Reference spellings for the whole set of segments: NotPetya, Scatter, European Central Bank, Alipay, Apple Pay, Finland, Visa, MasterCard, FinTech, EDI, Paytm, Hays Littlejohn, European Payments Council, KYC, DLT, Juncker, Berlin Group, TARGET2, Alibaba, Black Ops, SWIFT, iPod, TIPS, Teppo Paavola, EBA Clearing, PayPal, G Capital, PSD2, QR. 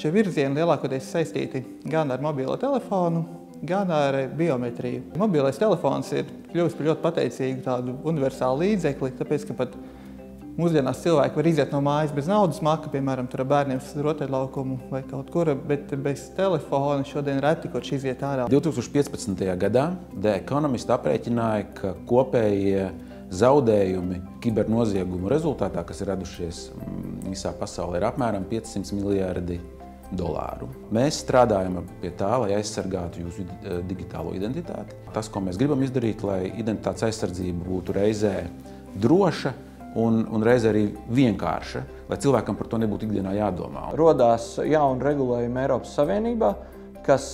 Šie virzieni lielākoties saistīti gan ar mobilo telefonu, gan ar biometriju. Mobilais telefons ir kļuvis par ļoti pateicīgu tādu universālu līdzekli, tāpēc, ka pat mūsdienās cilvēki var iziet no mājas bez naudas maka, piemēram, tur ar bērniem uz rotaļlaukumu vai kaut kura, bet bez telefona šodien reti kurš iziet ārā. 2015. gadā The Economist aprēķināja, ka kopējie zaudējumi kibernoziegumu rezultātā, kas ir radušies visā pasaulē, ir apmēram 500 miljardi dolāru. Mēs strādājam pie tā, lai aizsargātu jūsu digitālo identitāti. Tas, ko mēs gribam izdarīt, lai identitātes aizsardzība būtu reizē droša un reizē arī vienkārša, lai cilvēkam par to nebūtu ikdienā jādomā. Rodās jauna regulējuma Eiropas Savienībā, kas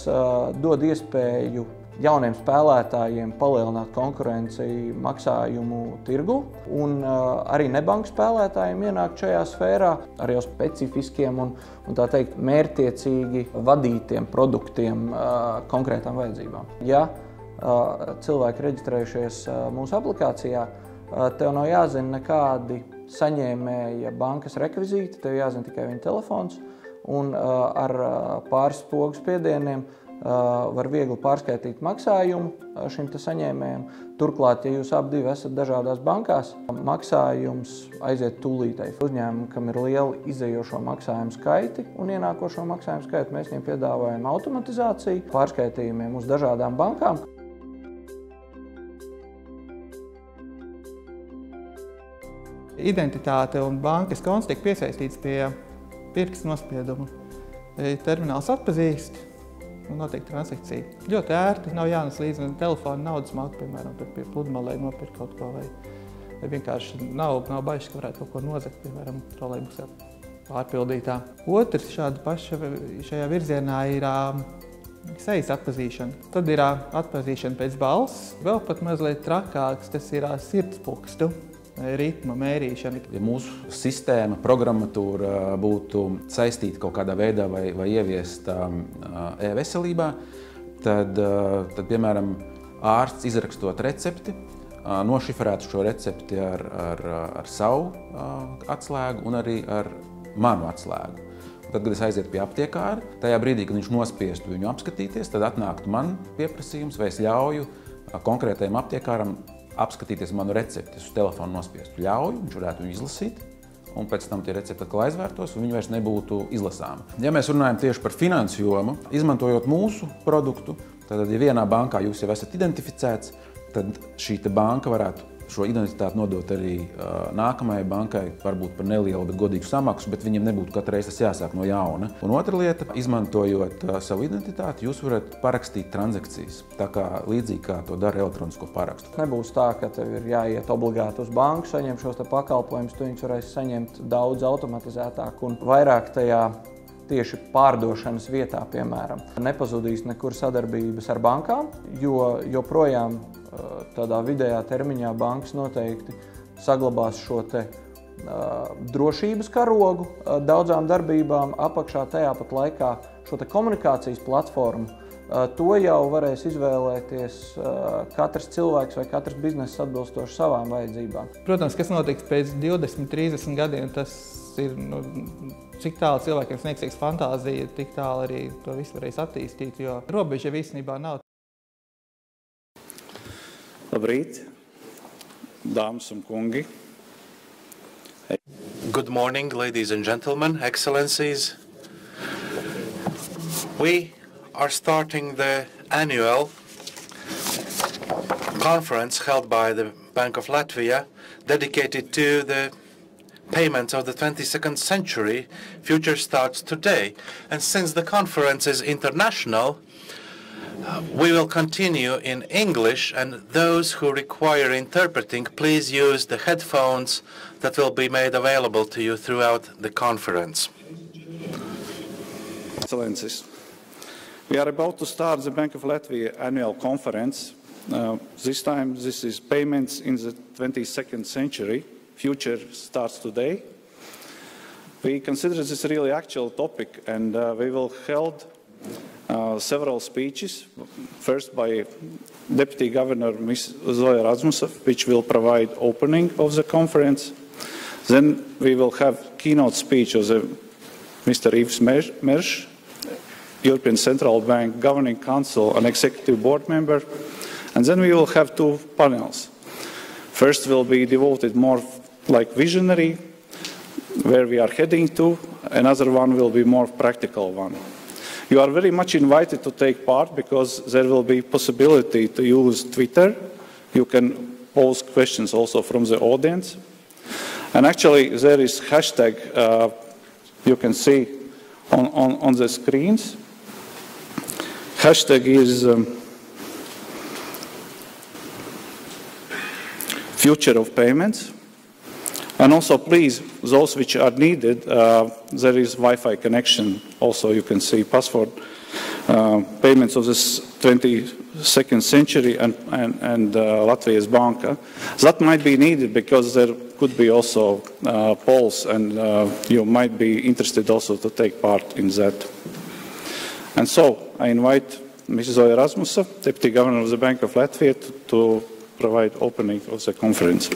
dod iespēju jauniem spēlētājiem palielināt konkurenci maksājumu tirgu, un arī nebanku spēlētājiem ienāk šajā sfērā ar jau specifiskiem un tā teikt mērtiecīgi vadītiem produktiem konkrētām vajadzībām. Ja cilvēki reģistrējušies mūsu aplikācijā, tev nav jāzina nekādi saņēmēja bankas rekvizīti, tev jāzina tikai viņa telefons, un ar pāris pogas piedieniem var viegli pārskaitīt maksājumu šim te saņēmējiem. Turklāt, ja jūs abi esat dažādās bankās, maksājums aiziet tūlītēji. Uzņēmumi, kam ir liela izējošo maksājumu skaiti un ienākošo maksājumu skaitu, mēs viņiem piedāvājam automatizāciju pārskaitījumiem uz dažādām bankām. Identitāte un bankas konts tiek piesaistīts pie pirksta nospiedumu. Termināls atpazīst un notiek transakcija. Ļoti ērti, nav jānes līdzi telefona naudas māku, piemēram, pie pludmalē nopirkt kaut ko, vai vienkārši nav bažas, ka varētu kaut ko nozakt, piemēram, trolejbusē pārpildītā. Otrs šāda paša šajā virzienā ir sejas atpazīšana. Tad ir atpazīšana pēc balss, vēl pat mazliet trakāks, tas ir sirdspulkstu ritma mērīšana. Ja mūsu sistēma, programmatūra būtu saistīta kaut kādā veidā vai ieviesta e-veselībā, tad, piemēram, ārsts izrakstot recepti, nošifrētu šo recepti ar savu atslēgu un arī ar manu atslēgu. Tad, kad es aizietu pie aptiekāra, tajā brīdī, kad viņš nospiestu viņu apskatīties, tad atnāktu man pieprasījums, vai es ļauju konkrētajam aptiekāram apskatīties manu recepti, uz telefonu nospiestu ļauju, viņš varētu viņu izlasīt, un pēc tam tie recepti atkal aizvērtos, un viņi vairs nebūtu izlasāmi. Ja mēs runājam tieši par finansu jomu, izmantojot mūsu produktu, tad, ja vienā bankā jūs jau esat identificēts, tad šī banka varētu šo identitāti nodot arī nākamajai bankai, varbūt par nelielu, bet godīgu samaksu, bet viņiem nebūtu katreiz tas jāsāk no jauna. Un otra lieta, izmantojot savu identitāti, jūs varat parakstīt transakcijas, tā kā līdzīgi kā to dara elektronisko parakstu. Nebūs tā, ka tev ir jāiet obligāti uz banku, saņem šos te pakalpojumus, tu viņus varēsi saņemt daudz automatizētāk un vairāk tajā tieši pārdošanas vietā, piemēram. Nepazudīs nekur sadarbības ar bankām, jo joprojām tādā vidējā termiņā bankas noteikti saglabās šo te drošības karogu daudzām darbībām, apakšā tajā pat laikā šo te komunikācijas platformu. To jau varēs izvēlēties katrs cilvēks vai katrs bizness atbilstoši savām vajadzībām. Protams, kas notiks pēc 20–30 gadiem, tas ir, cik tālu cilvēkiem sniegsies fantāzija, tik tālu arī to visu varēs attīstīt, jo robeža īstenībā nav. Labrīt, dāmas un kungi. Good morning, ladies and gentlemen, excellencies. We are starting the annual conference held by the Bank of Latvia, dedicated to the payments of the 22nd century. Future starts today. And since the conference is international, we will continue in English, and those who require interpreting, please use the headphones that will be made available to you throughout the conference. Excellencies, we are about to start the Bank of Latvia annual conference. This time this is payments in the 22nd century. Future starts today. We consider this really actual topic, and we will held several speeches, first by Deputy Governor Ms. Zoja Razmusa, which will provide opening of the conference. Then we will have keynote speech of the Mr. Yves Mersch, European Central Bank Governing Council and Executive Board member. And then we will have two panels. First will be devoted more like visionary, where we are heading to. Another one will be more practical one. You are very much invited to take part because there will be possibility to use Twitter. You can pose questions also from the audience. And actually there is hashtag you can see on the screens. Hashtag is future of payments. And also, please, those which are needed, there is Wi-Fi connection. Also, you can see password payments of this 22nd century and Latvijas Banka. That might be needed because there could be also polls, and you might be interested also to take part in that. And so, I invite Mrs. Zoja Razmusa, Deputy Governor of the Bank of Latvia, to provide opening of the conference.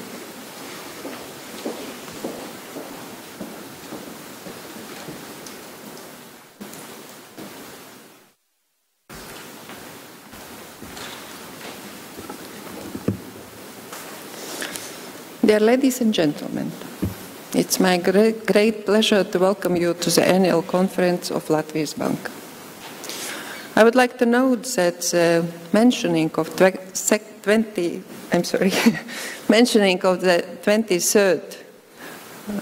Dear ladies and gentlemen, it's my great pleasure to welcome you to the annual conference of Latvijas Bank. I would like to note that the mentioning of the 23rd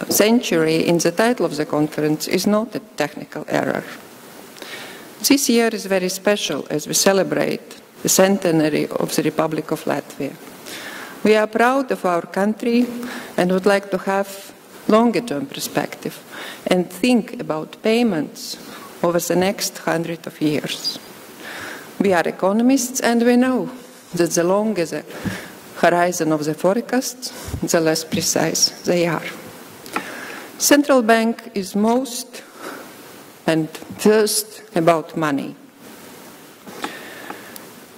century in the title of the conference is not a technical error. This year is very special as we celebrate the centenary of the Republic of Latvia. We are proud of our country and would like to have longer-term perspective and think about payments over the next 100 years. We are economists and we know that the longer the horizon of the forecasts, the less precise they are. Central bank is most and first about money.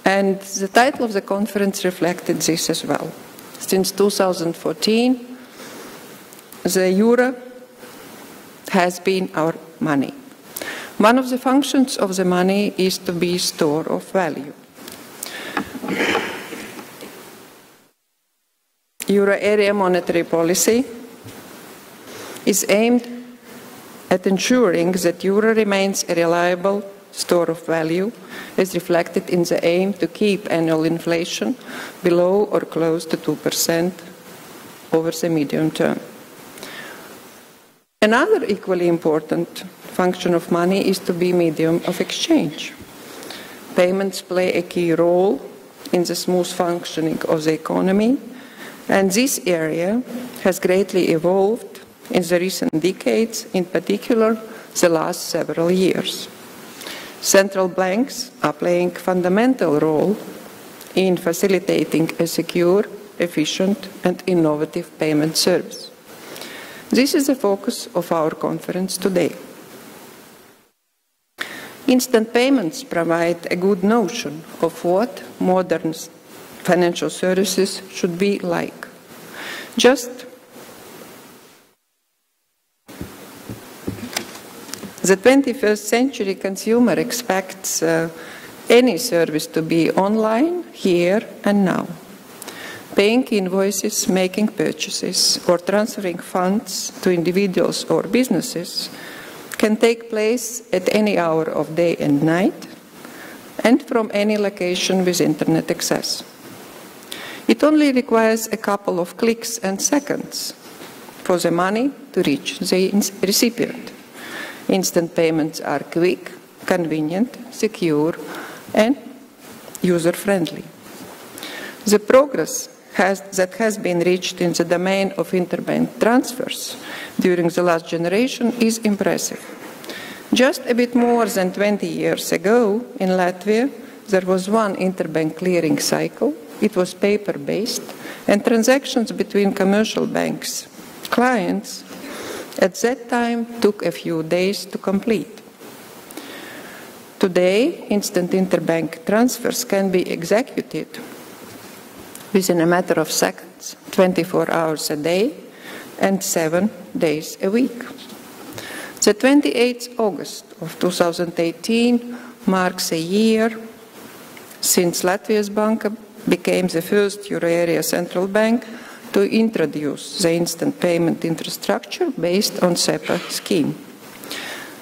And the title of the conference reflected this as well. Since 2014, the euro has been our money. One of the functions of the money is to be a store of value. Euro area monetary policy is aimed at ensuring that euro remains a reliable store of value is reflected in the aim to keep annual inflation below or close to 2% over the medium term. Another equally important function of money is to be medium of exchange. Payments play a key role in the smooth functioning of the economy, and this area has greatly evolved in the recent decades, in particular the last several years. Central banks are playing a fundamental role in facilitating a secure, efficient, and innovative payment service. This is the focus of our conference today. Instant payments provide a good notion of what modern financial services should be like. Just the 21st century consumer expects any service to be online, here and now. Paying invoices, making purchases, or transferring funds to individuals or businesses can take place at any hour of day and night and from any location with internet access. It only requires a couple of clicks and seconds for the money to reach the recipient. Instant payments are quick, convenient, secure, and user-friendly. The progress that has been reached in the domain of interbank transfers during the last generation is impressive. Just a bit more than 20 years ago in Latvia, there was one interbank clearing cycle. It was paper-based, and transactions between commercial banks' clients at that time took a few days to complete. Today, instant interbank transfers can be executed within a matter of seconds, 24 hours a day and 7 days a week. The 28th August of 2018 marks a year since Latvijas Banka became the first euro area central bank to introduce the instant payment infrastructure based on SEPA scheme.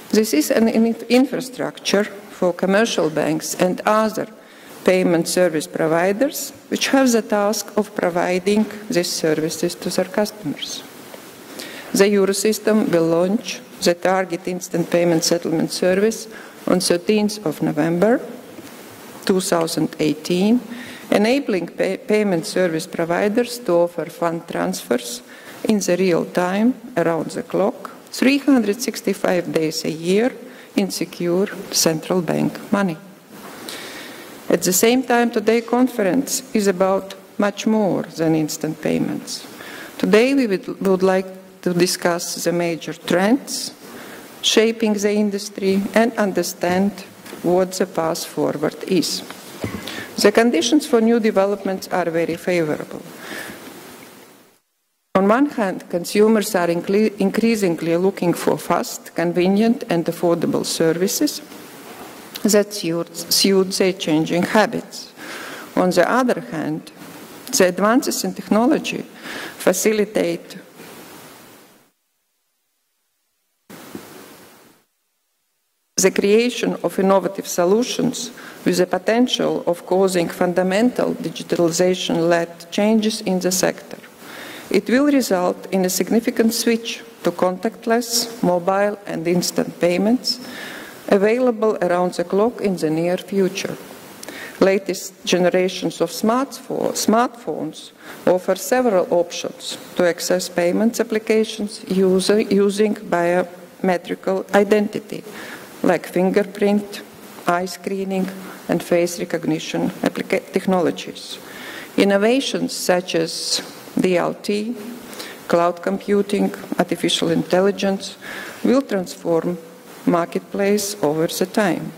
This is an infrastructure for commercial banks and other payment service providers which have the task of providing these services to their customers. The Eurosystem will launch the Target instant payment settlement service on 13th of November 2018, enabling payment service providers to offer fund transfers in the real time, around the clock, 365 days a year in secure central bank money. At the same time, today's conference is about much more than instant payments. Today we would like to discuss the major trends shaping the industry and understand what the path forward is. The conditions for new developments are very favorable. On one hand, consumers are increasingly looking for fast, convenient and affordable services that suit their changing habits. On the other hand, the advances in technology facilitate the creation of innovative solutions with the potential of causing fundamental digitalization-led changes in the sector. It will result in a significant switch to contactless, mobile and instant payments available around the clock in the near future. Latest generations of smartphones offer several options to access payments applications using biometric identity, like fingerprint, eye screening, and face recognition technologies. Innovations such as DLT, cloud computing, artificial intelligence will transform marketplace over the time.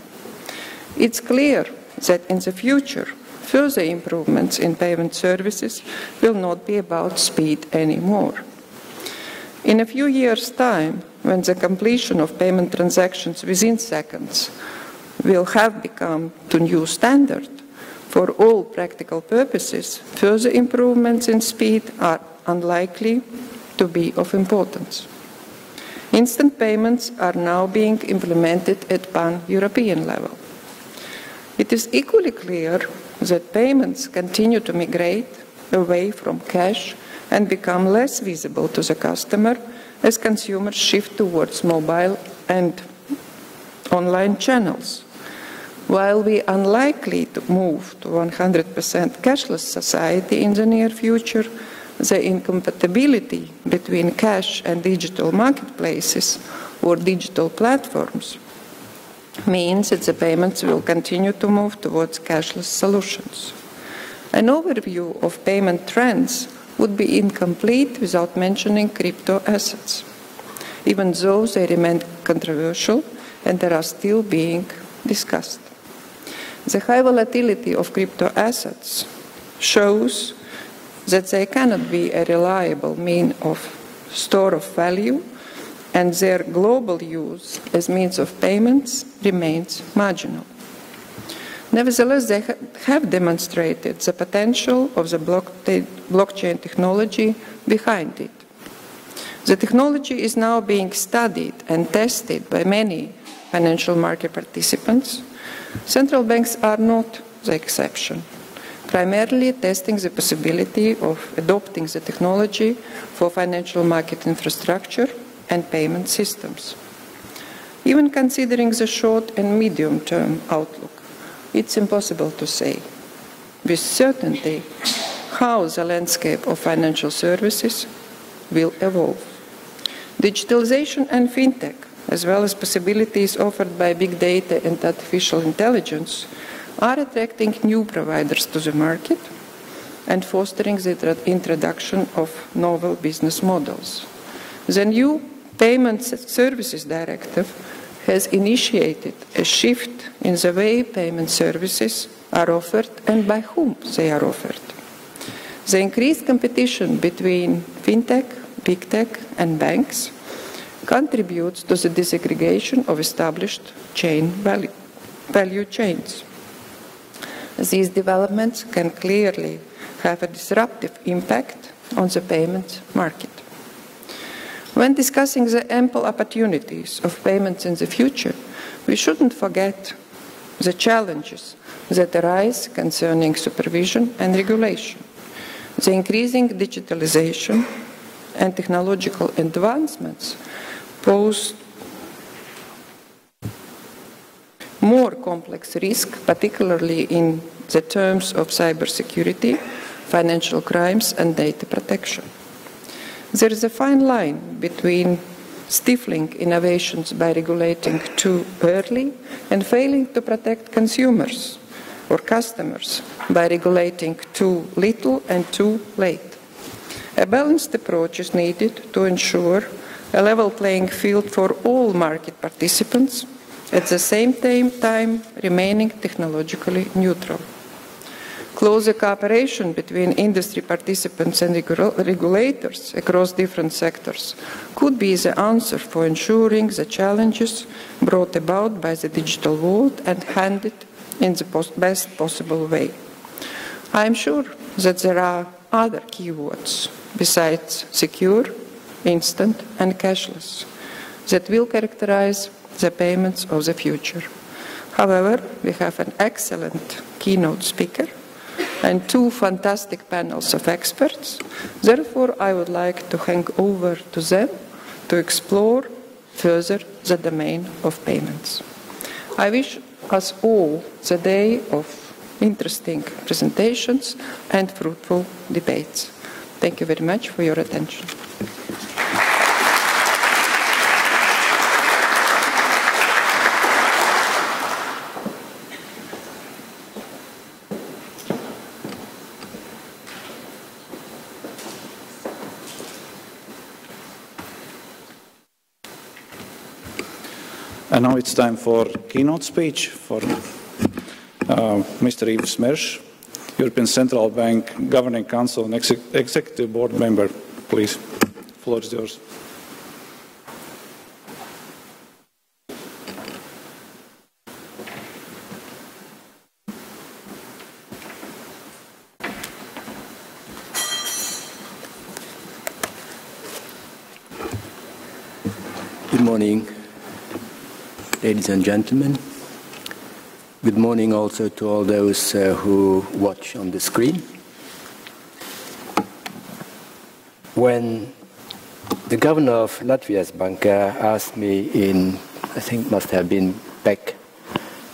It's clear that in the future, further improvements in payment services will not be about speed anymore. In a few years' time, when the completion of payment transactions within seconds will have become the new standard, for all practical purposes, further improvements in speed are unlikely to be of importance. Instant payments are now being implemented at pan-European level. It is equally clear that payments continue to migrate away from cash and become less visible to the customer as consumers shift towards mobile and online channels. While we are unlikely to move to 100% cashless society in the near future, the incompatibility between cash and digital marketplaces or digital platforms means that the payments will continue to move towards cashless solutions. An overview of payment trends would be incomplete without mentioning crypto assets, even though they remain controversial and they are still being discussed. The high volatility of crypto assets shows that they cannot be a reliable mean of store of value, and their global use as means of payments remains marginal. Nevertheless, they have demonstrated the potential of the blockchain technology behind it. The technology is now being studied and tested by many financial market participants. Central banks are not the exception, primarily testing the possibility of adopting the technology for financial market infrastructure and payment systems. Even considering the short and medium-term outlook, it's impossible to say with certainty how the landscape of financial services will evolve. Digitalization and FinTech, as well as possibilities offered by big data and artificial intelligence, are attracting new providers to the market and fostering the introduction of novel business models. The new Payment Services Directive has initiated a shift in the way payment services are offered and by whom they are offered. The increased competition between fintech, big tech, and banks contributes to the disaggregation of established value chains. These developments can clearly have a disruptive impact on the payment market. When discussing the ample opportunities of payments in the future, we shouldn't forget the challenges that arise concerning supervision and regulation. The increasing digitalization and technological advancements pose more complex risk, particularly in the terms of cybersecurity, financial crimes, and data protection. There is a fine line between stifling innovations by regulating too early and failing to protect consumers or customers by regulating too little and too late. A balanced approach is needed to ensure a level playing field for all market participants, at the same time remaining technologically neutral. Closer cooperation between industry participants and regulators across different sectors could be the answer for ensuring the challenges brought about by the digital world and handled in the best possible way. I am sure that there are other keywords besides secure, instant, and cashless that will characterize the payments of the future. However, we have an excellent keynote speaker and two fantastic panels of experts. Therefore, I would like to hand over to them to explore further the domain of payments. I wish us all the day of interesting presentations and fruitful debates. Thank you very much for your attention. And now it's time for keynote speech for Mr. Yves Mersch, European Central Bank Governing Council and Executive Board member. Please, the floor is yours. Good morning, ladies and gentlemen. Good morning also to all those who watch on the screen. When the governor of Latvijas Banka asked me in, I think must have been back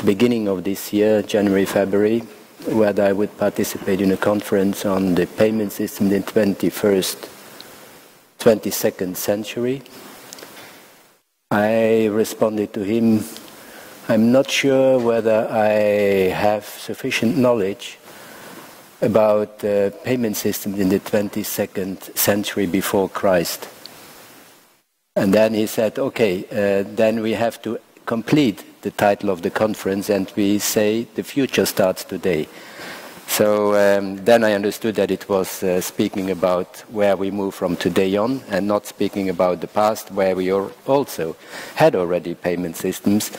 beginning of this year, January, February, whether I would participate in a conference on the payment system in the 22nd century, I responded to him, I'm not sure whether I have sufficient knowledge about payment systems in the 22nd century before Christ. And then he said, okay, then we have to complete the title of the conference and we say the future starts today. So then I understood that it was speaking about where we move from today on and not speaking about the past, where we also had already payment systems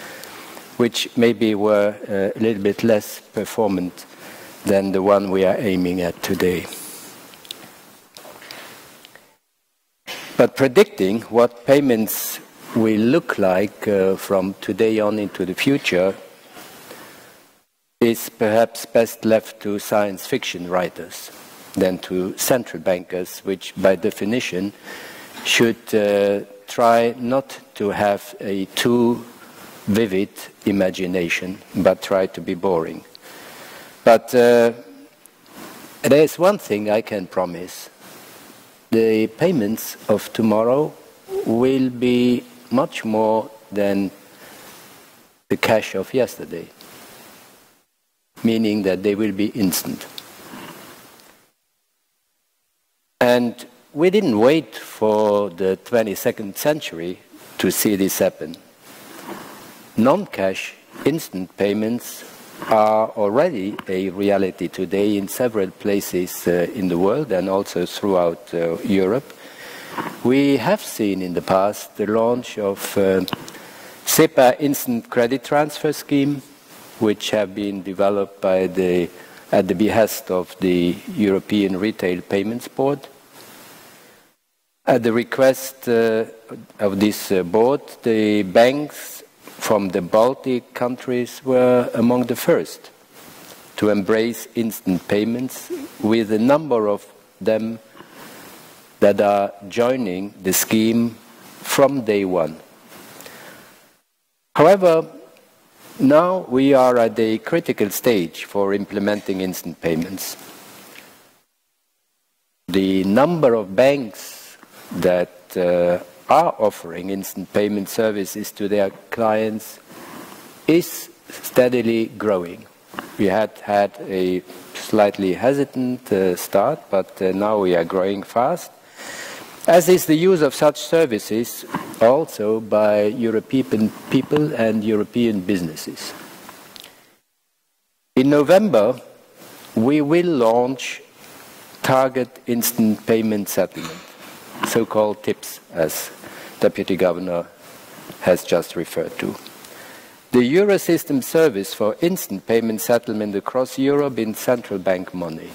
which maybe were a little bit less performant than the one we are aiming at today. But predicting what payments will look like from today on into the future is perhaps best left to science fiction writers than to central bankers, which by definition should try not to have a too vivid imagination, but try to be boring. But there is one thing I can promise. The payments of tomorrow will be much more than the cash of yesterday, meaning that they will be instant. And we didn't wait for the 22nd century to see this happen. Non-cash instant payments are already a reality today in several places in the world and also throughout Europe. We have seen in the past the launch of SEPA instant credit transfer scheme, which have been developed by at the behest of the European Retail Payments Board. At the request of this board, the banks from the Baltic countries were among the first to embrace instant payments, with a number of them that are joining the scheme from day one. However, now we are at a critical stage for implementing instant payments. The number of banks that are offering instant payment services to their clients is steadily growing. We had had a slightly hesitant start, but now we are growing fast, as is the use of such services also by European people and European businesses. In November, we will launch Target Instant Payment Settlement, so-called TIPS, as Deputy Governor has just referred to. The Eurosystem service for instant payment settlement across Europe in central bank money.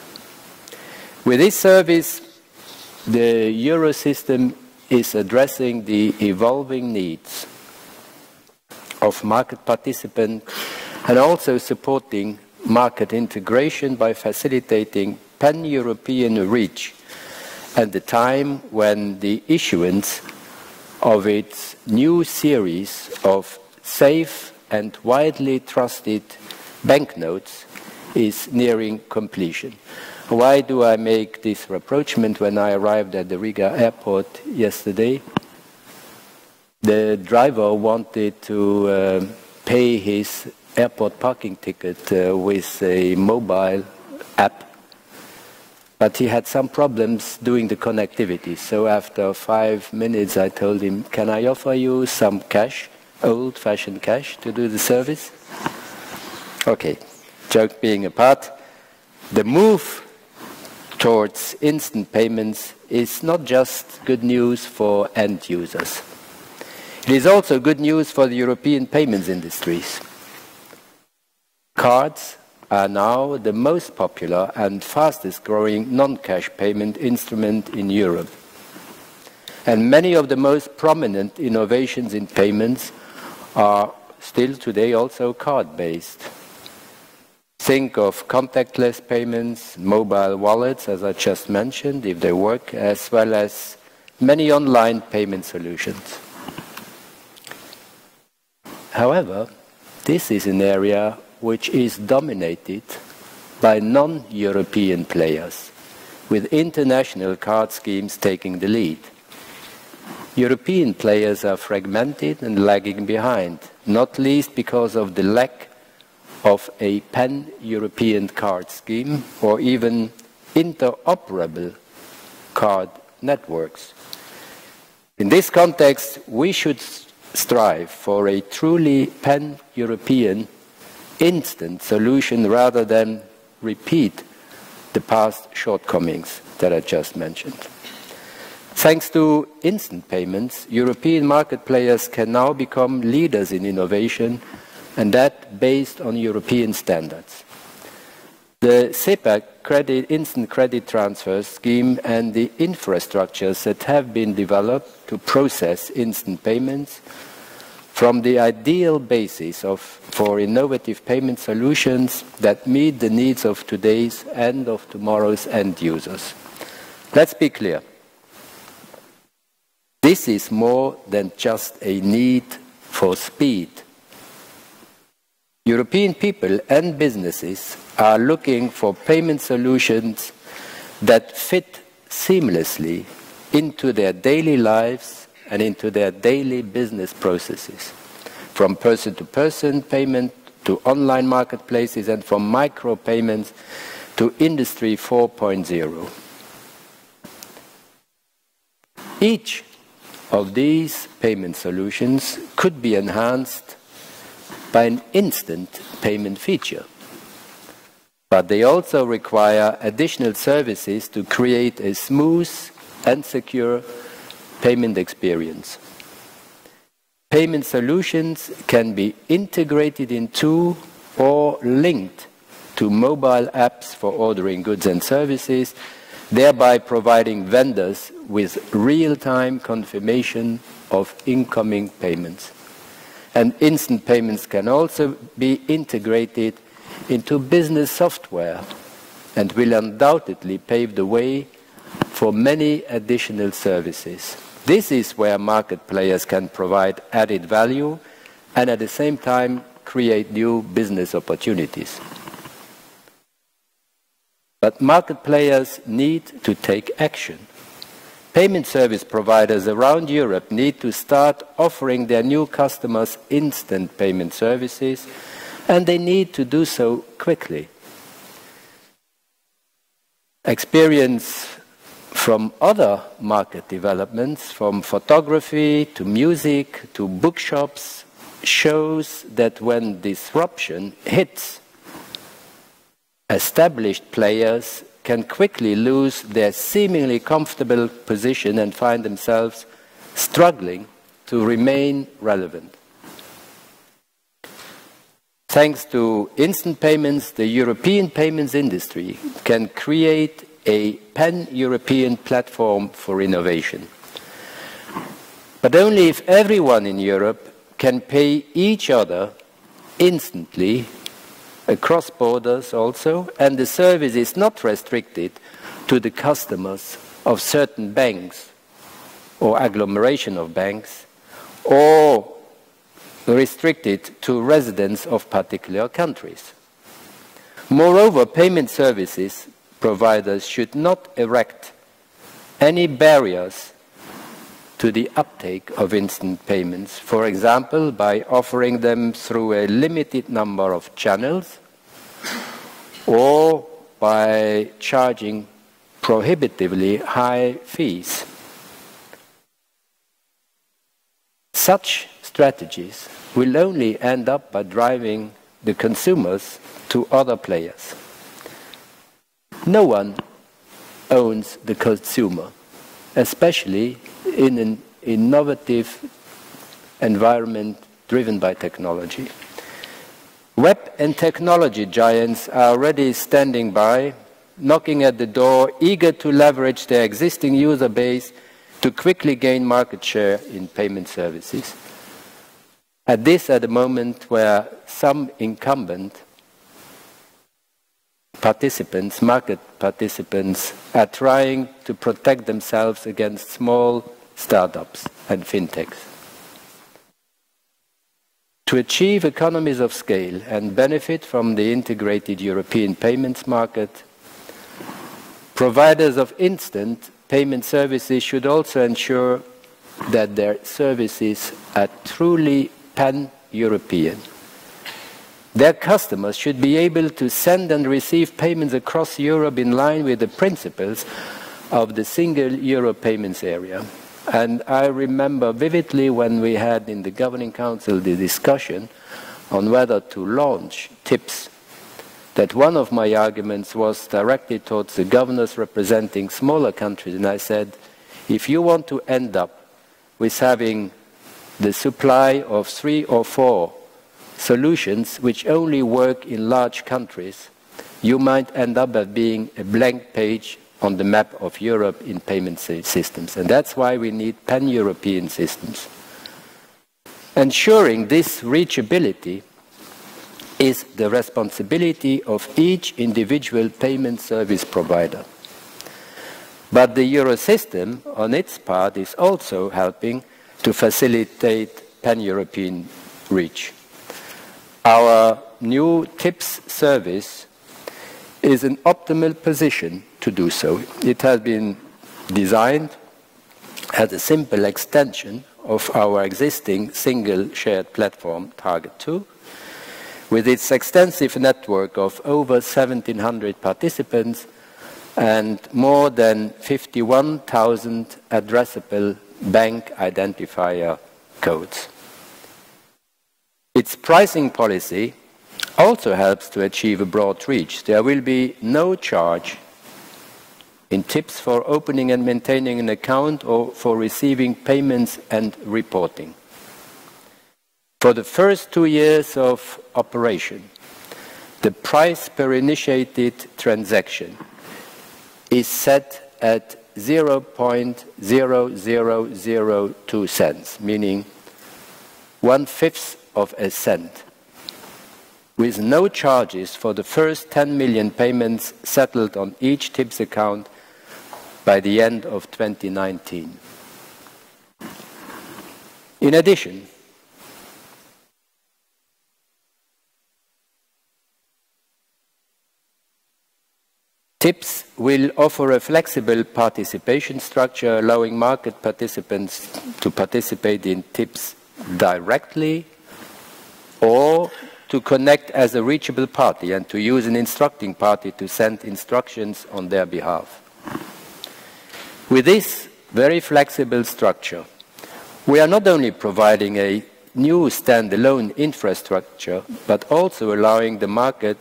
With this service, the Eurosystem is addressing the evolving needs of market participants and also supporting market integration by facilitating pan-European reach at the time when the issuance of its new series of safe and widely trusted banknotes is nearing completion. Why do I make this rapprochement? When I arrived at the Riga airport yesterday, the driver wanted to pay his airport parking ticket with a mobile app, but he had some problems doing the connectivity. So after 5 minutes, I told him, can I offer you some cash, old-fashioned cash, to do the service? Okay, joke being apart, the move towards instant payments is not just good news for end users. It is also good news for the European payments industries. Cards are now the most popular and fastest growing non-cash payment instrument in Europe. And many of the most prominent innovations in payments are still today also card-based. Think of contactless payments, mobile wallets, as I just mentioned, if they work, as well as many online payment solutions. However, this is an area which is dominated by non-European players, with international card schemes taking the lead. European players are fragmented and lagging behind, not least because of the lack of a pan-European card scheme or even interoperable card networks. In this context, we should strive for a truly pan-European instant solution rather than repeat the past shortcomings that I just mentioned. Thanks to instant payments, European market players can now become leaders in innovation, and that based on European standards. The SEPA instant credit transfer scheme and the infrastructures that have been developed to process instant payments from the ideal basis for innovative payment solutions that meet the needs of today's and of tomorrow's end users. Let's be clear. This is more than just a need for speed. European people and businesses are looking for payment solutions that fit seamlessly into their daily lives and into their daily business processes, from person-to-person payment to online marketplaces and from micropayments to Industry 4.0. Each of these payment solutions could be enhanced by an instant payment feature, but they also require additional services to create a smooth and secure payment experience. Payment solutions can be integrated into or linked to mobile apps for ordering goods and services, thereby providing vendors with real-time confirmation of incoming payments. And instant payments can also be integrated into business software and will undoubtedly pave the way for many additional services. This is where market players can provide added value and at the same time create new business opportunities. But market players need to take action. Payment service providers around Europe need to start offering their new customers instant payment services, and they need to do so quickly. Experience from other market developments, from photography to music to bookshops, shows that when disruption hits, established players can quickly lose their seemingly comfortable position and find themselves struggling to remain relevant. Thanks to instant payments, the European payments industry can create a pan-European platform for innovation. But only if everyone in Europe can pay each other instantly, across borders also, and the service is not restricted to the customers of certain banks or agglomeration of banks, or restricted to residents of particular countries. Moreover, payment services providers should not erect any barriers to the uptake of instant payments, for example, by offering them through a limited number of channels or by charging prohibitively high fees. Such strategies will only end up by driving the consumers to other players. No one owns the consumer, especially in an innovative environment driven by technology. Web and technology giants are already standing by, knocking at the door, eager to leverage their existing user base to quickly gain market share in payment services. At the moment where some incumbent participants, market participants, are trying to protect themselves against small startups and fintechs. To achieve economies of scale and benefit from the integrated European payments market, providers of instant payment services should also ensure that their services are truly pan-European. Their customers should be able to send and receive payments across Europe in line with the principles of the single euro payments area. And I remember vividly when we had in the Governing Council the discussion on whether to launch TIPS, that one of my arguments was directed towards the governors representing smaller countries, and I said, if you want to end up with having the supply of 3 or 4 solutions which only work in large countries, you might end up as being a blank page on the map of Europe in payment systems. And that's why we need pan-European systems. Ensuring this reachability is the responsibility of each individual payment service provider. But the Euro system, on its part, is also helping to facilitate pan-European reach. Our new TIPS service is an optimal position to do so. It has been designed as a simple extension of our existing single shared platform, TARGET2, with its extensive network of over 1,700 participants and more than 51,000 addressable bank identifier codes. Its pricing policy also helps to achieve a broad reach. There will be no charge in TIPS for opening and maintaining an account or for receiving payments and reporting. For the first 2 years of operation, the price per initiated transaction is set at 0.0002 cents, meaning 1/5 of a cent, with no charges for the first 10 million payments settled on each TIPS account by the end of 2019. In addition, TIPS will offer a flexible participation structure allowing market participants to participate in TIPS directly or to connect as a reachable party and to use an instructing party to send instructions on their behalf. With this very flexible structure, we are not only providing a new standalone infrastructure, but also allowing the market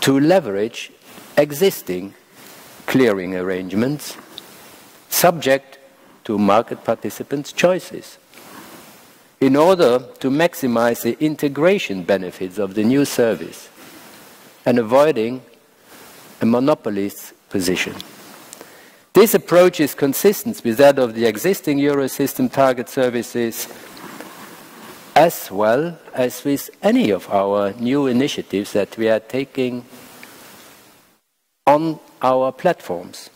to leverage existing clearing arrangements subject to market participants' choices. In order to maximize the integration benefits of the new service and avoiding a monopolist's position. This approach is consistent with that of the existing Eurosystem target services, as well as with any of our new initiatives that we are taking on our platforms.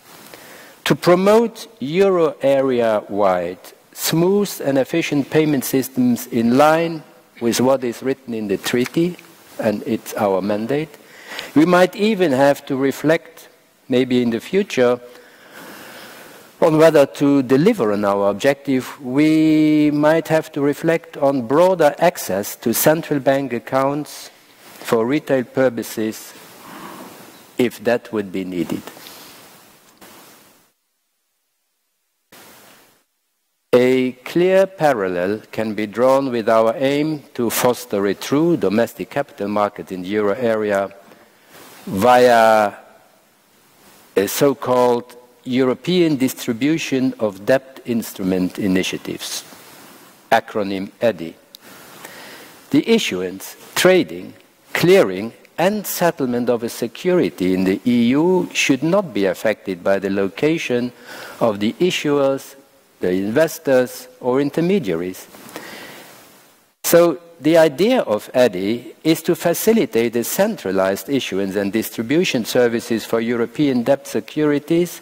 To promote euro area-wide smooth and efficient payment systems in line with what is written in the treaty, and it's our mandate. We might even have to reflect, maybe in the future, on whether to deliver on our objective. We might have to reflect on broader access to central bank accounts for retail purposes, if that would be needed. A clear parallel can be drawn with our aim to foster a true domestic capital market in the euro area via a so-called European Distribution of Debt Instrument Initiatives, acronym EDI. The issuance, trading, clearing and settlement of a security in the EU should not be affected by the location of the issuers, the investors or intermediaries. So the idea of EDI is to facilitate a centralized issuance and distribution services for European debt securities,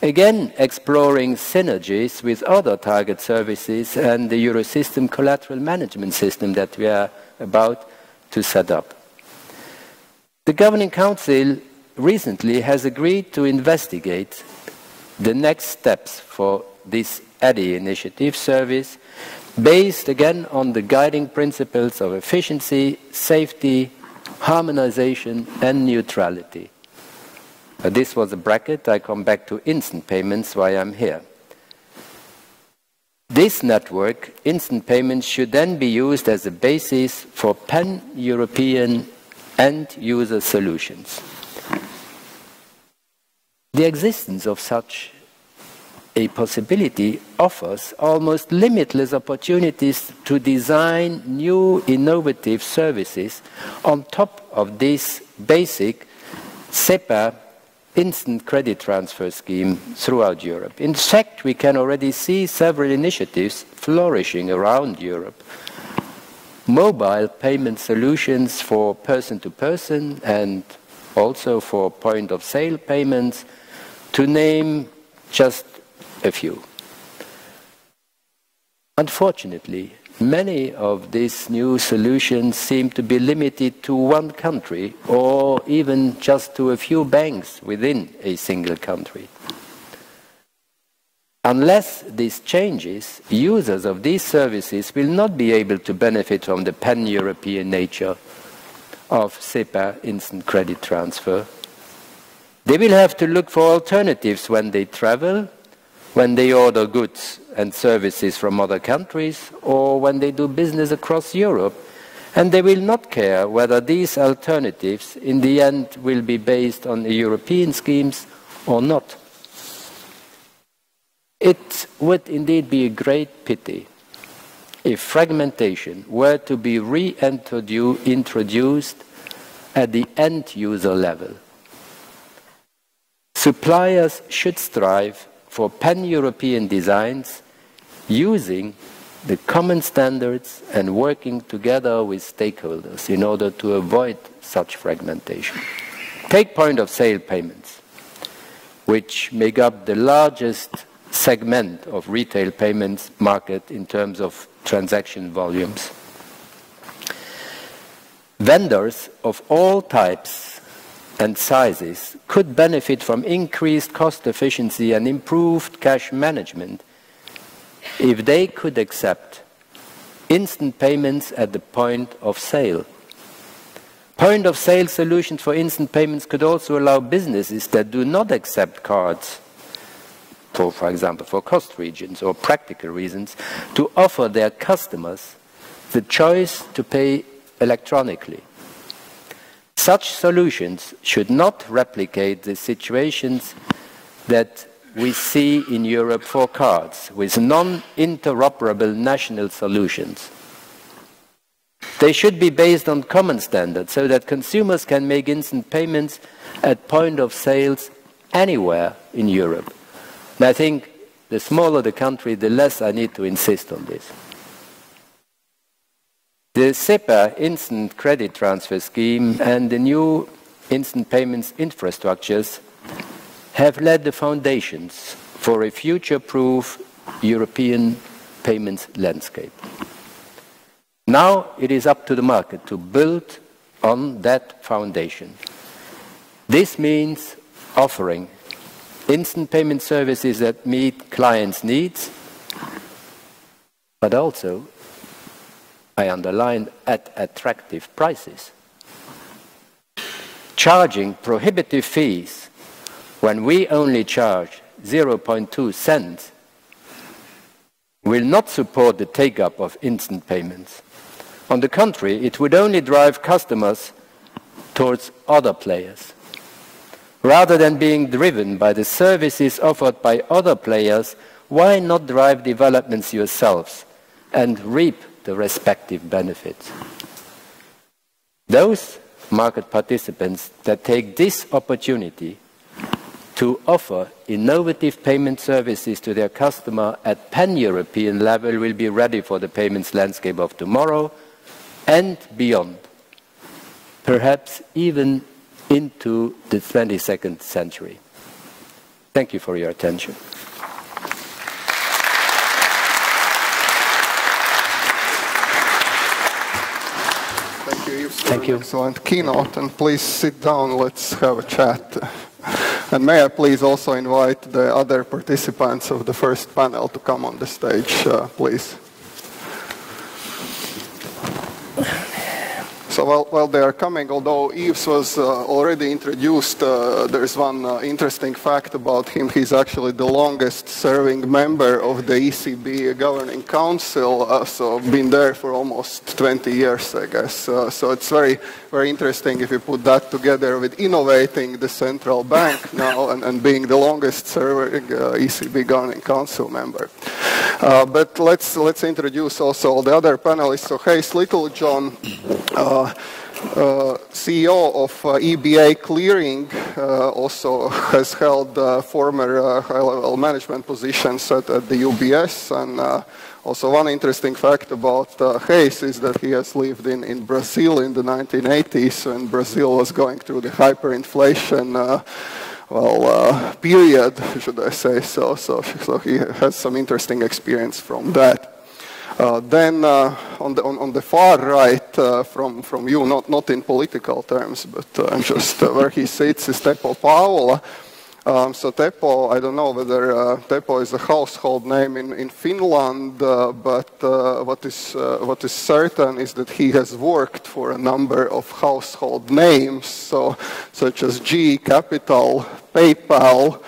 again exploring synergies with other target services and the Eurosystem collateral management system that we are about to set up. The Governing Council recently has agreed to investigate the next steps for this EDI initiative service, based again on the guiding principles of efficiency, safety, harmonization and neutrality. This was a bracket. I come back to instant payments, why I'm here. This network, instant payments, should then be used as a basis for pan-European end-user solutions. The existence of such a possibility offers almost limitless opportunities to design new innovative services on top of this basic SEPA instant credit transfer scheme throughout Europe. In fact, we can already see several initiatives flourishing around Europe. Mobile payment solutions for person-to-person and also for point-of-sale payments, to name just a few. Unfortunately, many of these new solutions seem to be limited to one country or even just to a few banks within a single country. Unless this changes, users of these services will not be able to benefit from the pan-European nature of SEPA instant credit transfer. They will have to look for alternatives when they travel, when they order goods and services from other countries, or when they do business across Europe, and they will not care whether these alternatives in the end will be based on the European schemes or not. It would indeed be a great pity if fragmentation were to be reintroduced at the end-user level. Suppliers should strive for pan-European designs using the common standards and working together with stakeholders in order to avoid such fragmentation. Take point-of-sale payments, which make up the largest segment of retail payments market in terms of transaction volumes. Vendors of all types and sizes could benefit from increased cost efficiency and improved cash management if they could accept instant payments at the point of sale. Point of sale solutions for instant payments could also allow businesses that do not accept cards, for example, for cost regions or practical reasons, to offer their customers the choice to pay electronically. Such solutions should not replicate the situations that we see in Europe for cards, with non-interoperable national solutions. They should be based on common standards so that consumers can make instant payments at point of sales anywhere in Europe. And I think the smaller the country, the less I need to insist on this. The SEPA instant credit transfer scheme and the new instant payments infrastructures have laid the foundations for a future-proof European payments landscape. Now it is up to the market to build on that foundation. This means offering instant payment services that meet clients' needs, but also, I underline, at attractive prices. Charging prohibitive fees when we only charge 0.2 cents will not support the take-up of instant payments. On the contrary, it would only drive customers towards other players. Rather than being driven by the services offered by other players, why not drive developments yourselves and reap the respective benefits? Those market participants that take this opportunity to offer innovative payment services to their customer at pan-European level will be ready for the payments landscape of tomorrow and beyond, perhaps even into the 22nd century. Thank you for your attention. Thank you, Yves, for an excellent keynote, and please sit down, let's have a chat. And may I please also invite the other participants of the first panel to come on the stage, please. So while they are coming, although Yves was already introduced, there is one interesting fact about him. He's actually the longest-serving member of the ECB Governing Council, so been there for almost 20 years, I guess. So it's very, very interesting if you put that together with innovating the central bank now and being the longest-serving ECB Governing Council member. But let's introduce also all the other panelists. So Hays Littlejohn, CEO of EBA Clearing, also has held former high-level management positions at the UBS, and also one interesting fact about Hays is that he has lived in Brazil in the 1980s when Brazil was going through the hyperinflation period, should I say, so he has some interesting experience from that. Then on the far right from you, not in political terms, but just where he sits is Teppo Paavola. So Teppo, I don't know whether Teppo is a household name in Finland, but what is certain is that he has worked for a number of household names, so such as G Capital, PayPal,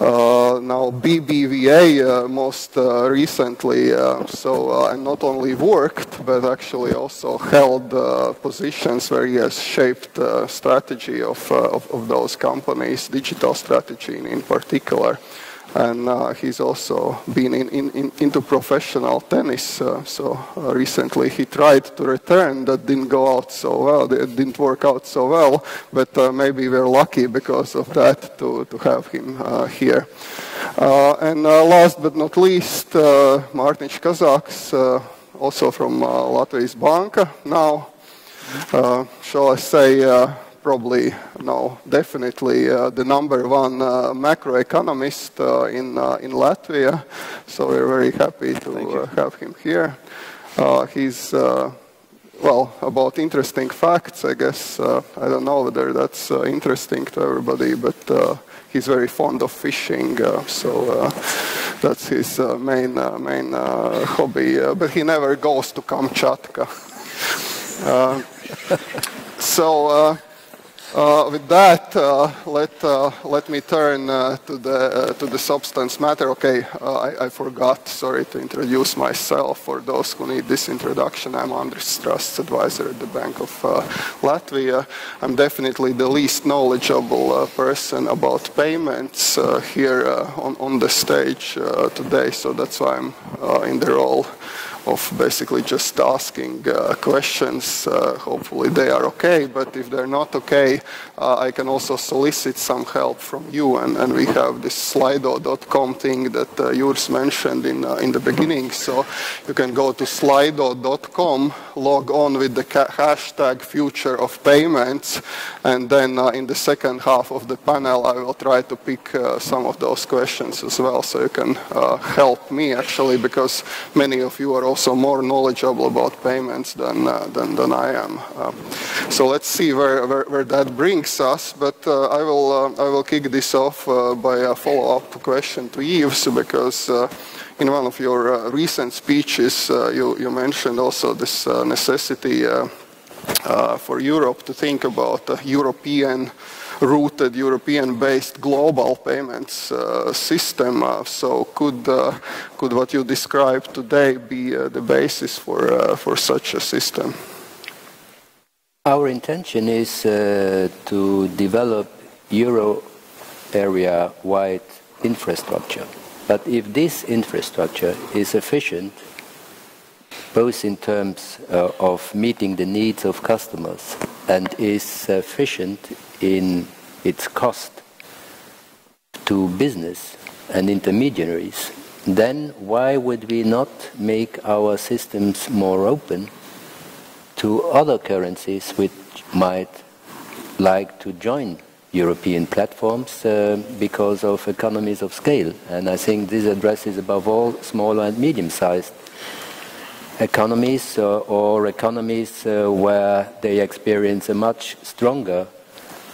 Now BBVA most recently not only worked but actually also held positions where he has shaped strategy of those companies, digital strategy in particular. And he's also been into professional tennis, so recently he tried to return. That didn't go out so well, it didn't work out so well, but maybe we're lucky because of that to have him here. And last but not least, Mārtiņš Kazāks, also from Latvijas Banka now, shall I say, probably, no, definitely the number one macroeconomist in Latvia. So we're very happy to have him here. He's, well, about interesting facts, I guess. I don't know whether that's interesting to everybody, but he's very fond of fishing. So that's his main hobby. But he never goes to Kamchatka. With that, let me turn to the substance matter. Okay, I forgot, sorry, to introduce myself. For those who need this introduction, I'm Andris Strazds, advisor at the Bank of Latvia. I'm definitely the least knowledgeable person about payments here on the stage today, so that's why I'm in the role of basically just asking questions. Hopefully they are okay, but if they're not okay, I can also solicit some help from you, and we have this slido.com thing that Juris mentioned in the beginning, so you can go to slido.com, log on with the hashtag future of payments, and then in the second half of the panel I will try to pick some of those questions as well, so you can help me actually, because many of you are also more knowledgeable about payments than I am. So let's see where that brings us. But I will kick this off by a follow-up question to Yves, because in one of your recent speeches you mentioned also this necessity for Europe to think about European-rooted, European-based global payments system. So could what you described today be the basis for such a system? Our intention is to develop euro area-wide infrastructure. But if this infrastructure is efficient, both in terms of meeting the needs of customers and is sufficient in its cost to business and intermediaries, then why would we not make our systems more open to other currencies which might like to join European platforms because of economies of scale? And I think this addresses above all small and medium-sized economies or economies where they experience a much stronger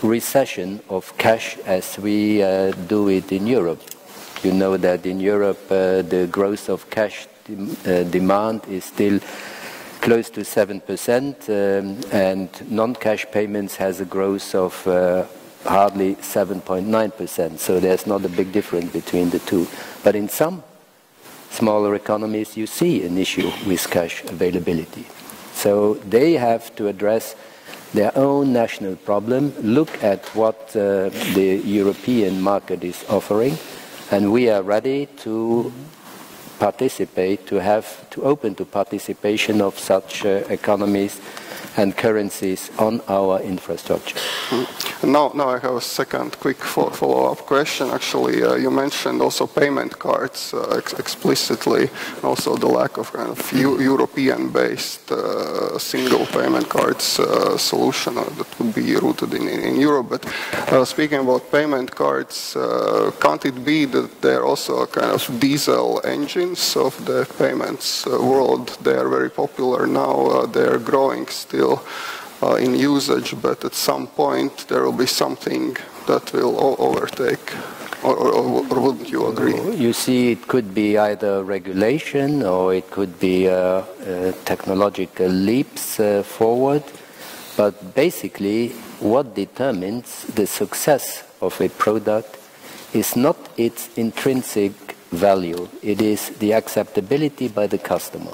recession of cash as we do it in Europe. You know that in Europe the growth of cash demand is still close to 7%, and non-cash payments has a growth of hardly 7.9%, so there's not a big difference between the two. But in some smaller economies you see an issue with cash availability. So they have to address their own national problem, look at what the European market is offering, and we are ready to participate, to open to participation of such economies and currencies on our infrastructure. Now I have a second quick follow-up question. Actually, you mentioned also payment cards explicitly, also the lack of kind of European-based single payment cards solution that would be rooted in Europe. But speaking about payment cards, can't it be that they're also a kind of diesel engines of the payments world? They are very popular now. They are growing still in usage, but at some point there will be something that will overtake, or wouldn't you agree? You see, it could be either regulation or it could be technological leaps forward, but basically what determines the success of a product is not its intrinsic value. It is the acceptability by the customer.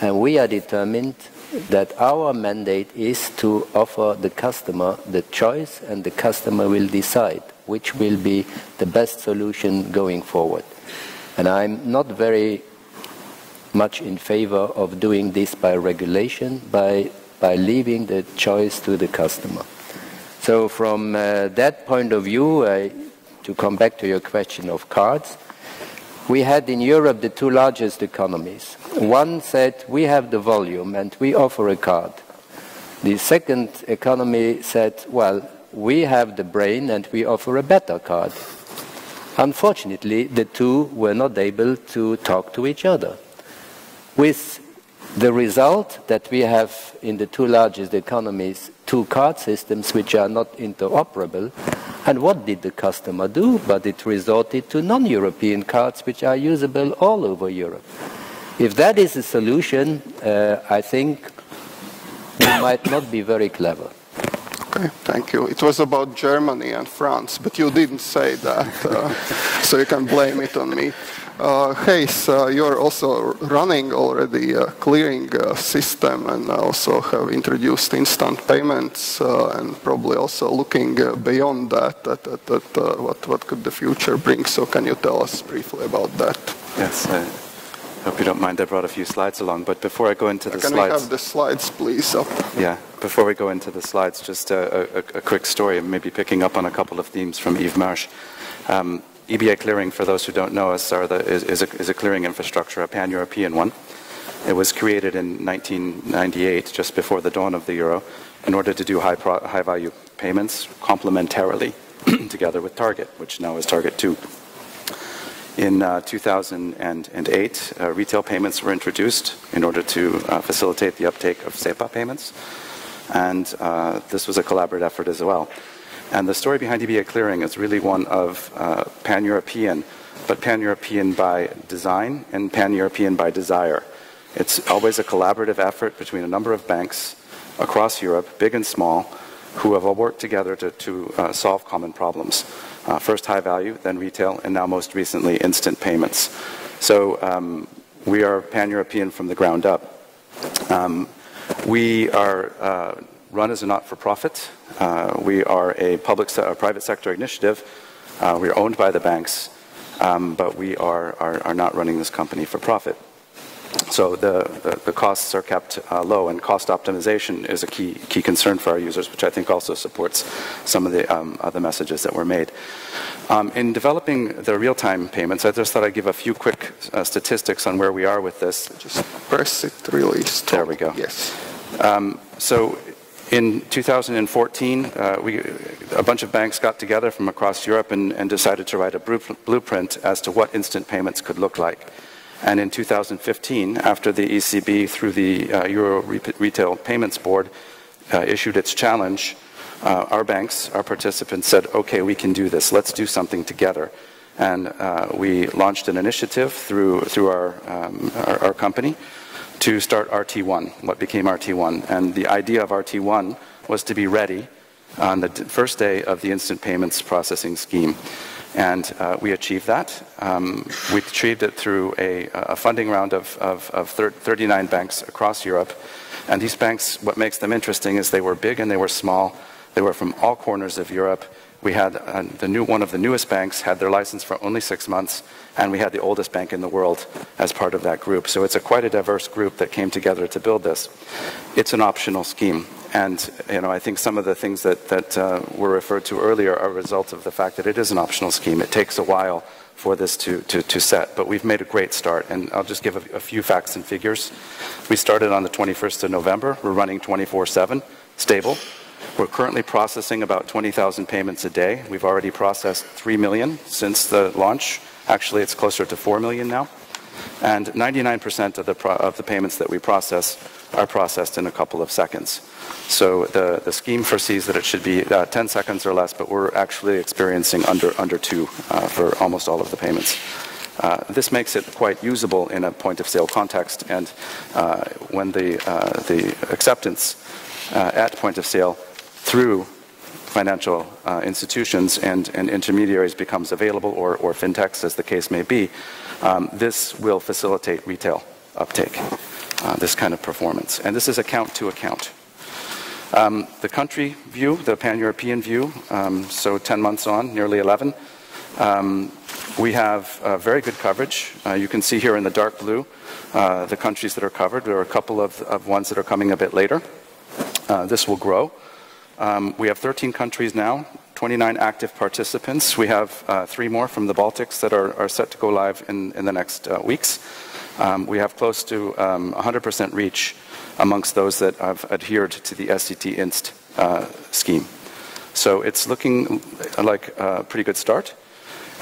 And we are determined that our mandate is to offer the customer the choice, and the customer will decide which will be the best solution going forward. And I'm not very much in favor of doing this by regulation, by leaving the choice to the customer. So from that point of view, to come back to your question of cards, we had in Europe the two largest economies. One said, we have the volume and we offer a card. The second economy said, well, we have the brain and we offer a better card. Unfortunately, the two were not able to talk to each other, with the result that we have in the two largest economies two card systems which are not interoperable. And what did the customer do? But it resorted to non-European cards which are usable all over Europe. If that is a solution, I think we might not be very clever. Okay, thank you. It was about Germany and France, but you didn't say that, so you can blame it on me. Hays, you're also running already a clearing system and also have introduced instant payments and probably also looking beyond that at what could the future bring. So can you tell us briefly about that? Yes, I hope you don't mind. I brought a few slides along, but before I go into the slides... Can we have the slides, please, up? Yeah, before we go into the slides, just a quick story, maybe picking up on a couple of themes from Yves Mersch. EBA Clearing, for those who don't know us, is a clearing infrastructure, a pan-European one. It was created in 1998, just before the dawn of the euro, in order to do high-value payments complementarily together with Target, which now is TARGET2. In 2008, retail payments were introduced in order to facilitate the uptake of SEPA payments, and this was a collaborative effort as well. And the story behind EBA Clearing is really one of pan-European, but pan-European by design and pan-European by desire. It's always a collaborative effort between a number of banks across Europe, big and small, who have all worked together to solve common problems. First high value, then retail, and now most recently instant payments. So we are pan-European from the ground up. We are... run as a not-for-profit. We are a private sector initiative. We are owned by the banks, but we are not running this company for profit. So the costs are kept low, and cost optimization is a key concern for our users, which I think also supports some of the other messages that were made. In developing the real-time payments, I just thought I'd give a few quick statistics on where we are with this. Just press it, release. There we go. Yes. So. In 2014, a bunch of banks got together from across Europe and decided to write a blueprint as to what instant payments could look like. And in 2015, after the ECB, through the Euro Retail Payments Board, issued its challenge, our banks, our participants said, okay, we can do this, let's do something together. And we launched an initiative through our company, to start RT1, what became RT1. And the idea of RT1 was to be ready on the first day of the instant payments processing scheme. And we achieved that. We achieved it through a funding round of 39 banks across Europe. And these banks, what makes them interesting is they were big and they were small. They were from all corners of Europe. We had one of the newest banks had their license for only 6 months, and we had the oldest bank in the world as part of that group. So it's quite a diverse group that came together to build this. It's an optional scheme, and you know I think some of the things that were referred to earlier are a result of the fact that it is an optional scheme. It takes a while for this to set, but we've made a great start. And I'll just give a few facts and figures. We started on the 21st of November. We're running 24/7, stable. We're currently processing about 20,000 payments a day. We've already processed 3 million since the launch. Actually, it's closer to 4 million now. And 99% of the payments that we process are processed in a couple of seconds. So the scheme foresees that it should be 10 seconds or less, but we're actually experiencing under 2 for almost all of the payments. This makes it quite usable in a point-of-sale context, and when the acceptance at point-of-sale through financial institutions and intermediaries becomes available, or fintechs, as the case may be, this will facilitate retail uptake, this kind of performance. And this is account to account. The country view, the pan-European view, so 10 months on, nearly 11, we have very good coverage. You can see here in the dark blue the countries that are covered. There are a couple of ones that are coming a bit later. This will grow. We have 13 countries now, 29 active participants. We have 3 more from the Baltics that are set to go live in the next weeks. We have close to 100% reach amongst those that have adhered to the SCT Inst scheme. So it's looking like a pretty good start.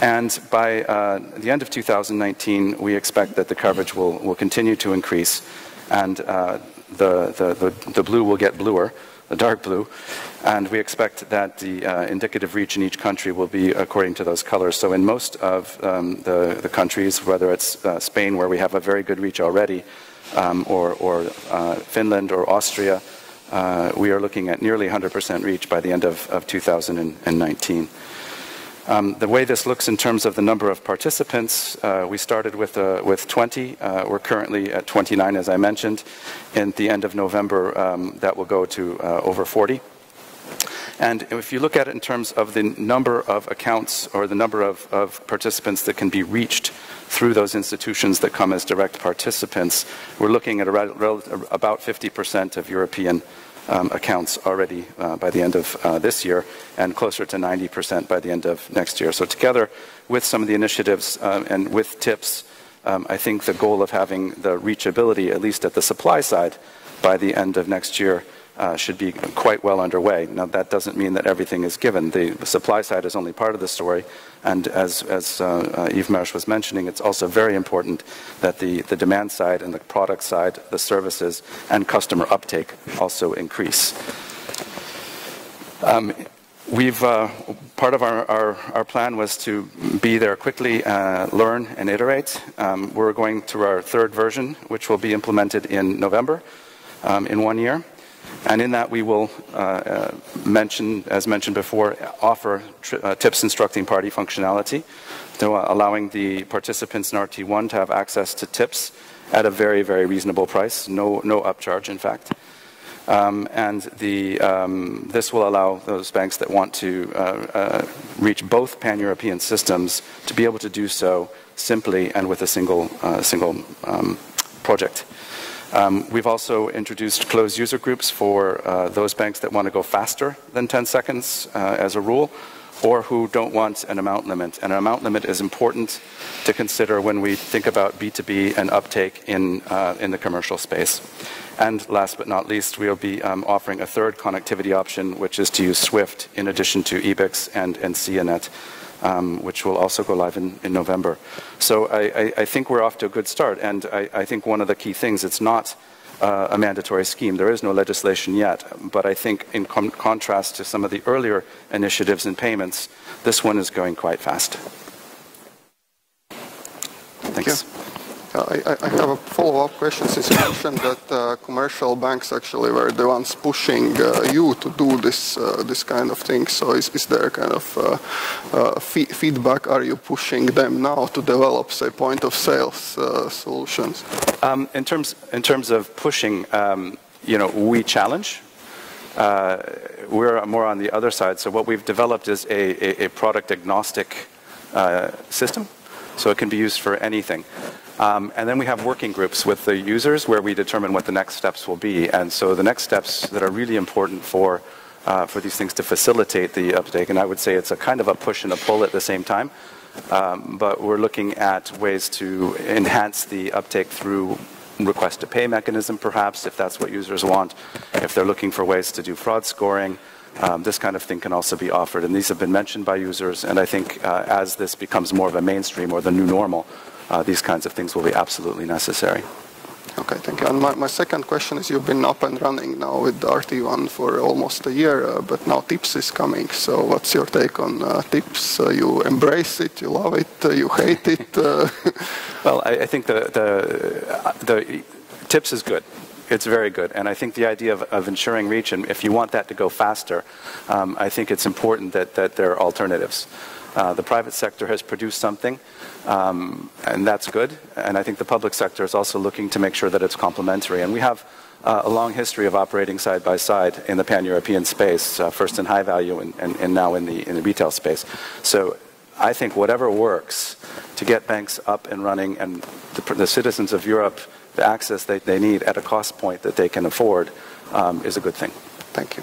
And by the end of 2019, we expect that the coverage will continue to increase, and the blue will get bluer, the dark blue, and we expect that the indicative reach in each country will be according to those colors. So in most of the countries, whether it's Spain, where we have a very good reach already, or Finland or Austria, we are looking at nearly 100% reach by the end of 2019. The way this looks in terms of the number of participants, we started with 20. We're currently at 29, as I mentioned. And at the end of November, that will go to over 40. And if you look at it in terms of the number of accounts or the number of participants that can be reached through those institutions that come as direct participants, we're looking at about 50% of European accounts already by the end of this year, and closer to 90% by the end of next year. So together with some of the initiatives and with TIPS, I think the goal of having the reachability, at least at the supply side, by the end of next year should be quite well underway. Now, that doesn't mean that everything is given. The supply side is only part of the story, and as Yves Mersch was mentioning, it's also very important that the demand side and the product side, the services, and customer uptake also increase. We've part of our plan was to be there quickly, learn, and iterate. We're going to our 3rd version, which will be implemented in November, in 1 year. And in that, we will, as mentioned before, offer TIPS instructing party functionality, so, allowing the participants in RT1 to have access to TIPS at a very, very reasonable price, no upcharge, in fact. And this will allow those banks that want to reach both pan-European systems to be able to do so simply and with a single project. We've also introduced closed user groups for those banks that want to go faster than 10 seconds as a rule, or who don't want an amount limit. And an amount limit is important to consider when we think about B2B and uptake in the commercial space. And last but not least, we'll be offering a 3rd connectivity option, which is to use SWIFT in addition to EBICS and CNet, which will also go live in November. So I think we're off to a good start, and I think one of the key things, it's not a mandatory scheme. There is no legislation yet, but I think in contrast to some of the earlier initiatives in payments, this one is going quite fast. Thanks. I have a follow-up question, since you mentioned that commercial banks actually were the ones pushing you to do this kind of thing. So is there kind of feedback? Are you pushing them now to develop, say, point of sales solutions? In terms of pushing, you know, we challenge. We're more on the other side. So what we've developed is a product agnostic system, so it can be used for anything. And then we have working groups with the users where we determine what the next steps will be. And so the next steps that are really important for these things to facilitate the uptake, and I would say it's a kind of a push and a pull at the same time, but we're looking at ways to enhance the uptake through request to pay mechanism, perhaps, if that's what users want, if they're looking for ways to do fraud scoring. This kind of thing can also be offered, and these have been mentioned by users, and I think as this becomes more of a mainstream or the new normal, these kinds of things will be absolutely necessary. Okay, thank you. And my 2nd question is, you've been up and running now with RT1 for almost a year, but now TIPS is coming. So what's your take on TIPS? You embrace it, you love it, you hate it? Well, I think the TIPS is good. It's very good. And I think the idea of ensuring reach, and if you want that to go faster, I think it's important that there are alternatives. The private sector has produced something, and that's good. And I think the public sector is also looking to make sure that it's complementary. And we have a long history of operating side by side in the pan-European space, first in high value and now in the retail space. So I think whatever works to get banks up and running and the citizens of Europe the access they need at a cost point that they can afford is a good thing. Thank you.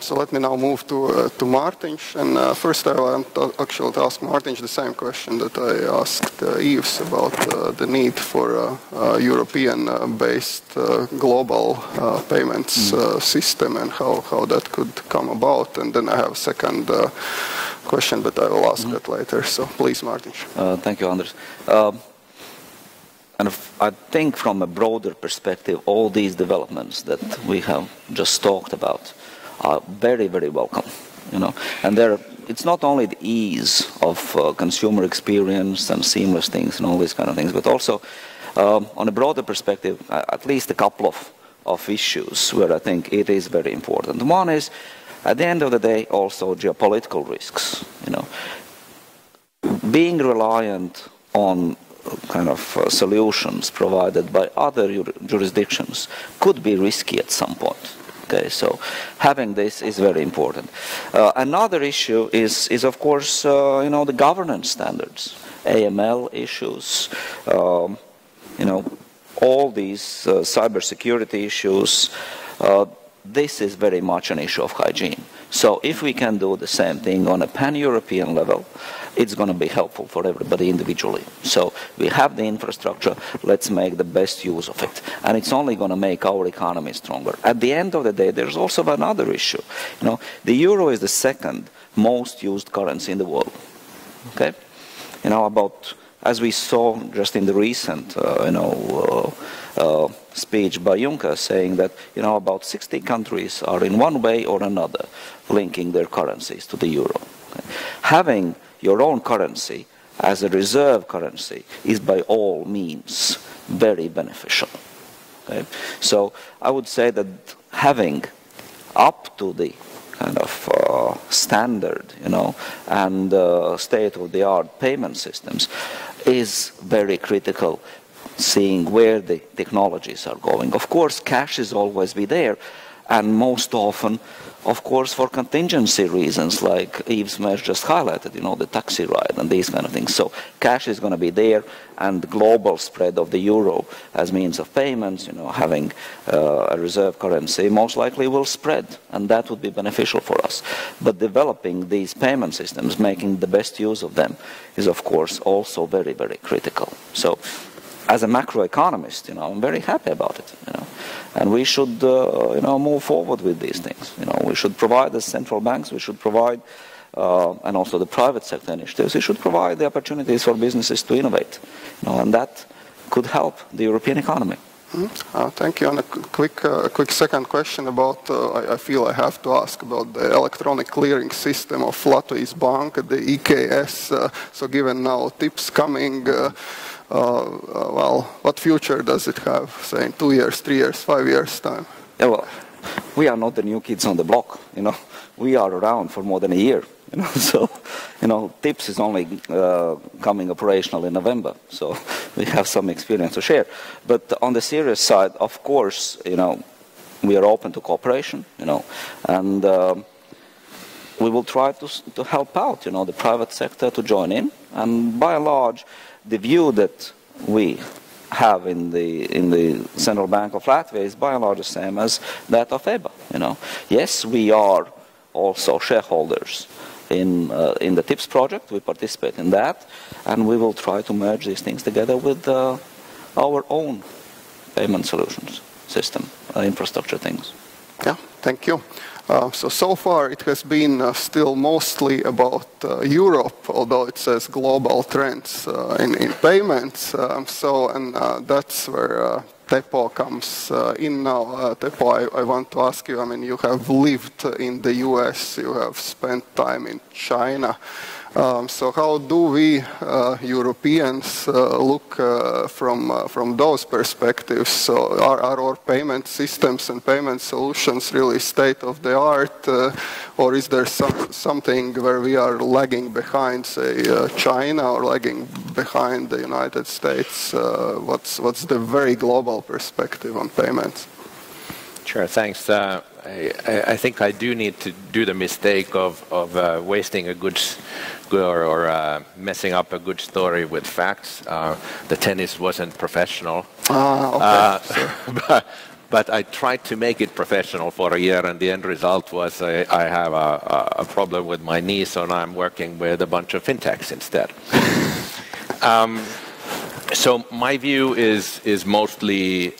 So let me now move to Mārtiņš, and first I want to actually ask Mārtiņš the same question that I asked Yves about the need for European-based global payments system and how that could come about, and then I have a second question, but I will ask that later. So please, Mārtiņš. Thank you, Andris. And I think from a broader perspective, all these developments that we have just talked about are very, very welcome, you know. And it's not only the ease of consumer experience and seamless things and all these kind of things, but also on a broader perspective, at least a couple of issues where I think it is very important. One is, at the end of the day, also geopolitical risks, you know. Being reliant on kind of solutions provided by other jurisdictions could be risky at some point. Okay, so having this is very important. Another issue is of course, you know, the governance standards, AML issues, you know, all these cybersecurity issues. This is very much an issue of hygiene. So if we can do the same thing on a pan-European level, it's going to be helpful for everybody individually. So we have the infrastructure, let's make the best use of it. And it's only going to make our economy stronger. At the end of the day, there's also another issue. You know, the euro is the second most used currency in the world. Okay? You know, about, as we saw just in the recent, you know, speech by Juncker saying that, you know, about 60 countries are in one way or another linking their currencies to the euro. Okay? Having your own currency as a reserve currency is by all means very beneficial. Okay? So I would say that having up to the kind of standard, you know, and state-of-the-art payment systems is very critical, seeing where the technologies are going. Of course, cash is always be there, and most often, of course, for contingency reasons, like Yves Mersch just highlighted, you know, the taxi ride and these kind of things. So cash is going to be there, and the global spread of the euro as means of payments, you know, having a reserve currency most likely will spread, and that would be beneficial for us. But developing these payment systems, making the best use of them, is of course also very, very critical. So, as a macroeconomist, you know, I'm very happy about it, you know. And we should, you know, move forward with these things. You know, we should provide the central banks, we should provide, and also the private sector initiatives, we should provide the opportunities for businesses to innovate. You know, and that could help the European economy. Thank you. And a quick second question about, I feel I have to ask about the electronic clearing system of Latvijas Banka, the EKS. So given now TIPS coming, well, what future does it have, say, in 2 years, 3 years, 5 years' time? Yeah, well, we are not the new kids on the block, you know. We are around for more than a year, you know. So, you know, TIPS is only coming operational in November, so we have some experience to share. But on the serious side, of course, you know, we are open to cooperation, you know, and we will try to help out, you know, the private sector to join in. And by and large, the view that we have in the Central Bank of Latvia is by and large the same as that of EBA. You know, yes, we are also shareholders in the TIPS project. We participate in that, and we will try to merge these things together with our own payment solutions system, infrastructure things. Yeah, thank you. So far it has been still mostly about Europe, although it says global trends in payments. That's where Teppo comes in now. Teppo, I want to ask you, I mean, you have lived in the US, you have spent time in China. So how do we Europeans look from those perspectives? So are our payment systems and payment solutions really state of the art, or is there something where we are lagging behind, say, China, or lagging behind the United States? What's the very global perspective on payments? Sure, thanks. I think I do need to do the mistake of wasting a good or messing up a good story with facts. The tennis wasn't professional. Okay. But I tried to make it professional for a year, and the end result was I have a problem with my knee, so now I'm working with a bunch of fintechs instead. So my view is mostly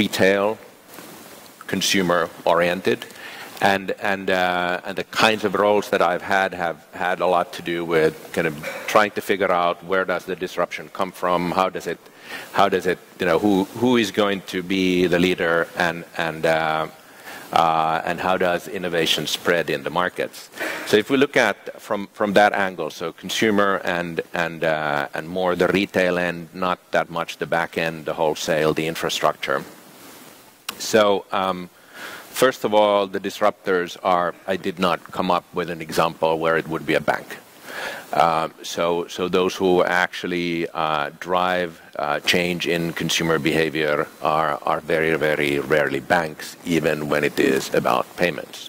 retail, consumer-oriented, and the kinds of roles that I've had have had a lot to do with kind of trying to figure out where does the disruption come from, how does it, you know, who is going to be the leader, and how does innovation spread in the markets. So if we look at from that angle, so consumer and more the retail end, not that much the back end, the wholesale, the infrastructure. So first of all, the disruptors are, I did not come up with an example where it would be a bank. So those who actually drive change in consumer behavior are very, very rarely banks, even when it is about payments.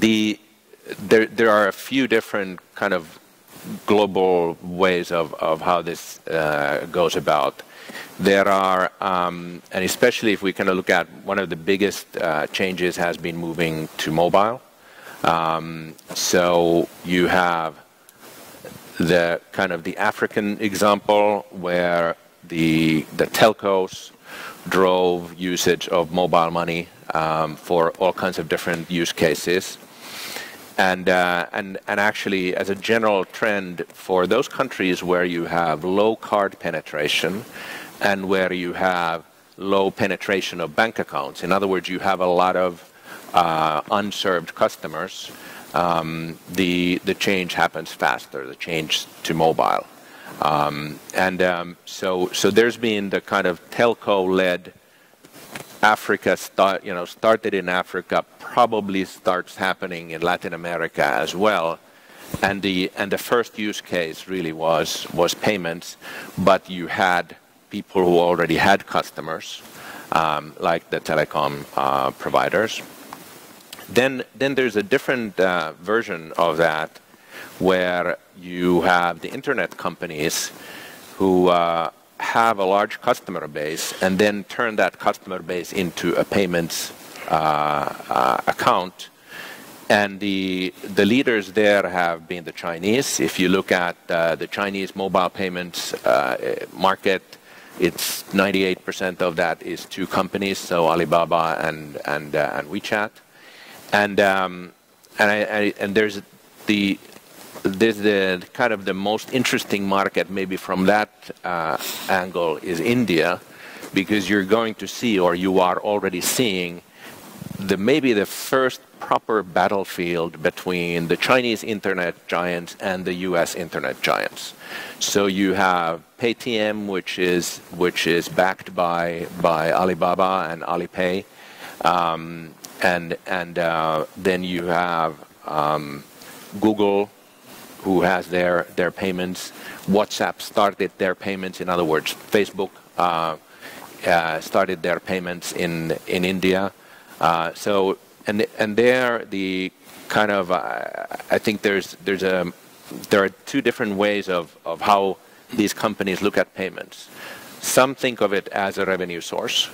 There are a few different kind of global ways of how this goes about. There are, and especially if we kind of look at one of the biggest changes has been moving to mobile. So you have the kind of the African example where the telcos drove usage of mobile money for all kinds of different use cases. And actually, as a general trend for those countries where you have low card penetration and where you have low penetration of bank accounts, in other words, you have a lot of unserved customers, the change happens faster, the change to mobile. So there's been the kind of telco-led Africa, started in Africa, probably starts happening in Latin America as well, and the first use case really was payments, but you had people who already had customers, like the telecom providers. Then there's a different version of that, where you have the internet companies who have a large customer base and then turn that customer base into a payments account. And the leaders there have been the Chinese. If you look at the Chinese mobile payments market, it's 98% of that is two companies, so Alibaba and WeChat. And there's the kind of the most interesting market, maybe from that angle, is India, because you're going to see, or you are already seeing, maybe the first proper battlefield between the Chinese internet giants and the U.S. internet giants. So you have Paytm, which is backed by Alibaba and Alipay, and then you have Google, who has their payments. WhatsApp started their payments. In other words, Facebook started their payments in India. So there the kind of I think there are two different ways of how these companies look at payments. Some think of it as a revenue source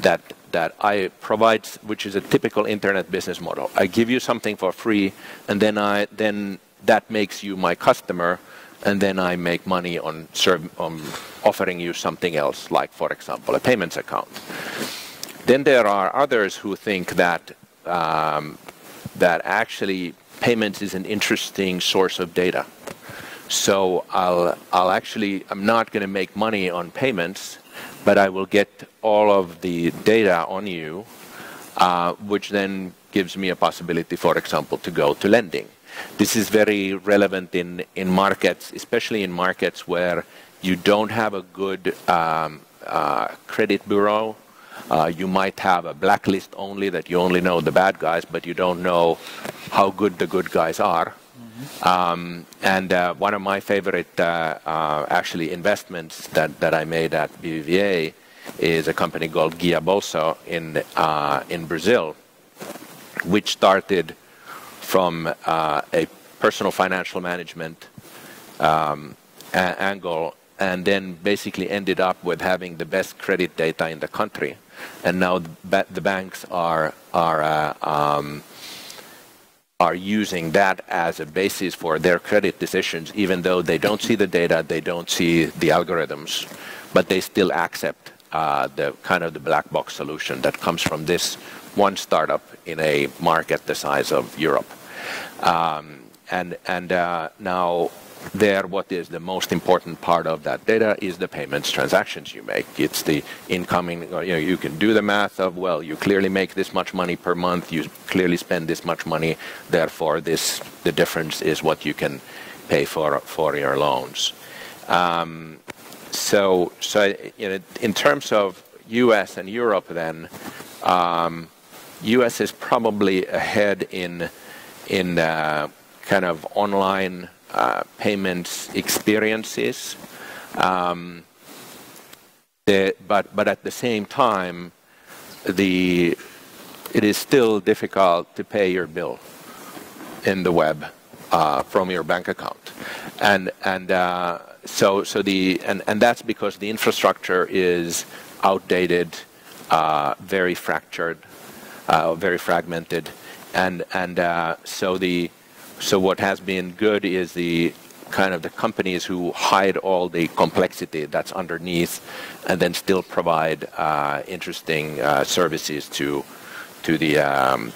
that I provide, which is a typical internet business model. I give you something for free, and then that makes you my customer, and then I make money on offering you something else, like, for example, a payments account. Then there are others who think that actually payments is an interesting source of data. So I'm not going to make money on payments, but I will get all of the data on you, which then gives me a possibility, for example, to go to lending. This is very relevant in markets, especially in markets where you don't have a good credit bureau. You might have a blacklist only that you only know the bad guys, but you don't know how good the good guys are. Mm-hmm. One of my favorite, actually, investments that I made at BBVA is a company called Guiabolso in Brazil, which started from a personal financial management angle, and then basically ended up with having the best credit data in the country. And now the banks are using that as a basis for their credit decisions, even though they don't see the data, they don't see the algorithms, but they still accept the black box solution that comes from this one startup in a market the size of Europe. Now there, what is the most important part of that data is the payments transactions you make. It's the incoming, you can do the math of, well, you clearly make this much money per month, you clearly spend this much money, therefore the difference is what you can pay for your loans. In terms of US and Europe then, US is probably ahead in online payments experiences, but at the same time, it is still difficult to pay your bill in the web from your bank account, and that's because the infrastructure is outdated, very fractured, very fragmented, So what has been good is the companies who hide all the complexity that's underneath, and then still provide interesting services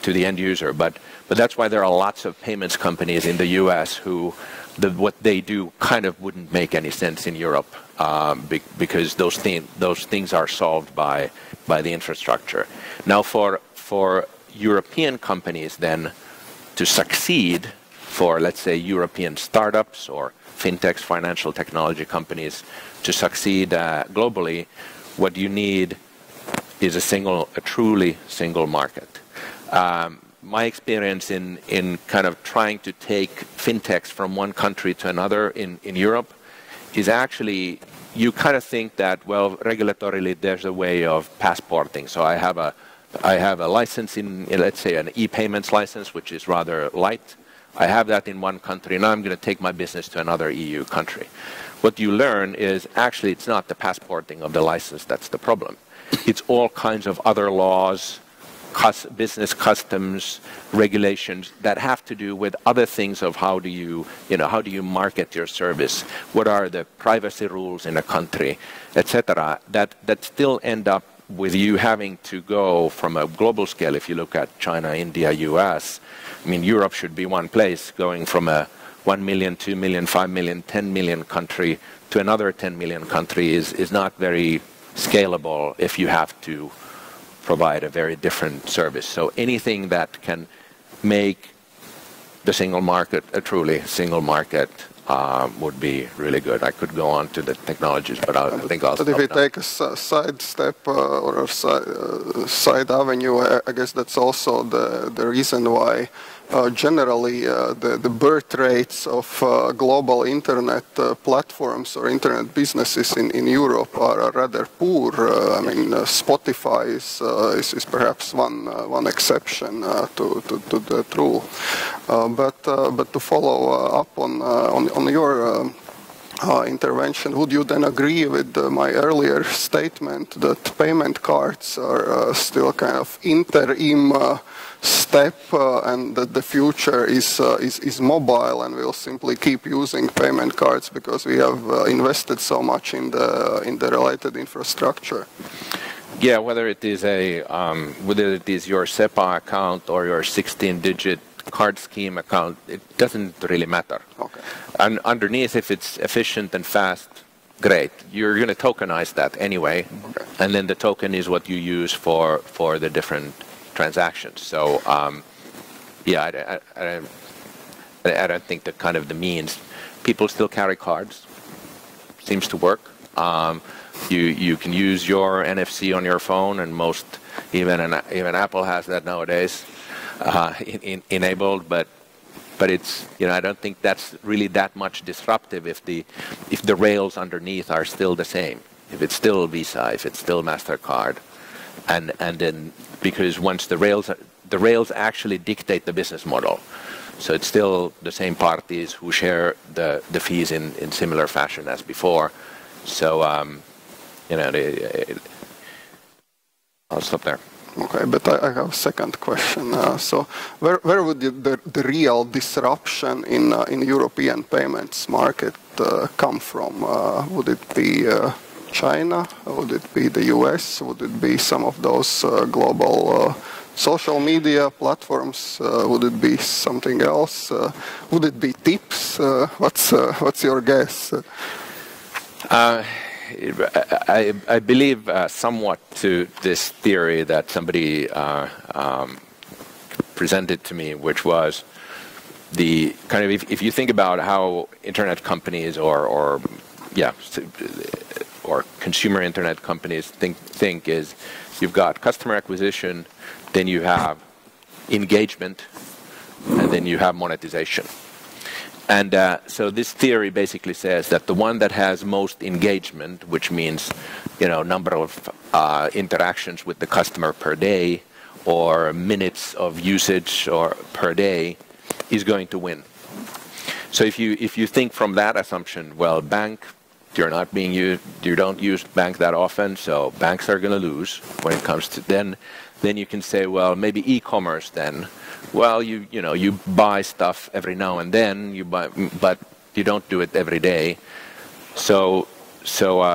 to the end user. But that's why there are lots of payments companies in the U.S. who what they do kind of wouldn't make any sense in Europe because those things are solved by the infrastructure. Now for European companies then to succeed. For, let's say, European startups or fintechs, financial technology companies, to succeed globally, what you need is a truly single market. My experience in trying to take fintechs from one country to another in Europe is actually, you kind of think that, well, regulatorily there's a way of passporting. So I have a license in let's say, an e-payments license, which is rather light. I have that in one country, now I'm going to take my business to another EU country. What you learn is actually it's not the passporting of the license that's the problem. It's all kinds of other laws, business customs, regulations that have to do with other things of how do you market your service, what are the privacy rules in a country, etc. That still end up with you having to go from a global scale. If you look at China, India, US, I mean, Europe should be one place, going from a 1 million, 2 million, 5 million, 10 million country to another 10 million country is not very scalable if you have to provide a very different service. So anything that can make the single market a truly single market would be really good. I could go on to the technologies, but I think I'll stop. But if we take a side step or a side avenue, I guess that's also the reason why generally the birth rates of global internet platforms or internet businesses in Europe are rather poor. I mean, Spotify is perhaps one exception to the rule. But to follow up on your intervention, would you then agree with my earlier statement that payment cards are still kind of interim step and that the future is mobile, and we'll simply keep using payment cards because we have invested so much in the related infrastructure? Yeah, whether it is your SEPA account or your 16-digit card scheme account, it doesn't really matter. Okay. And underneath, if it's efficient and fast, great. You're going to tokenize that anyway, okay. And then the token is what you use for the different transactions. So, yeah, I don't think that kind of the means. People still carry cards. Seems to work. You can use your NFC on your phone, and most even Apple has that nowadays enabled. But it's, you know, I don't think that's really that much disruptive if the rails underneath are still the same. If it's still Visa, if it's still MasterCard, and then because once the rails actually dictate the business model. So it's still the same parties who share the fees in similar fashion as before. So, you know, I'll stop there. Okay, but I have a second question. So, where would the real disruption in European payments market come from? Would it be China? Would it be the US? Would it be some of those global social media platforms? Would it be something else? Would it be TIPS? What's your guess? I believe somewhat to this theory that somebody presented to me, which was the kind of, if you think about how internet companies or consumer internet companies think is, you've got customer acquisition, then you have engagement, and then you have monetization. And so this theory basically says that the one that has most engagement, which means, you know, number of interactions with the customer per day or minutes of usage or per day, is going to win. So if you think from that assumption, well, bank, you're not being used, you don't use bank that often, so banks are going to lose when it comes to then you can say, well, maybe e-commerce then. Well, you buy stuff every now and then, but you don't do it every day. So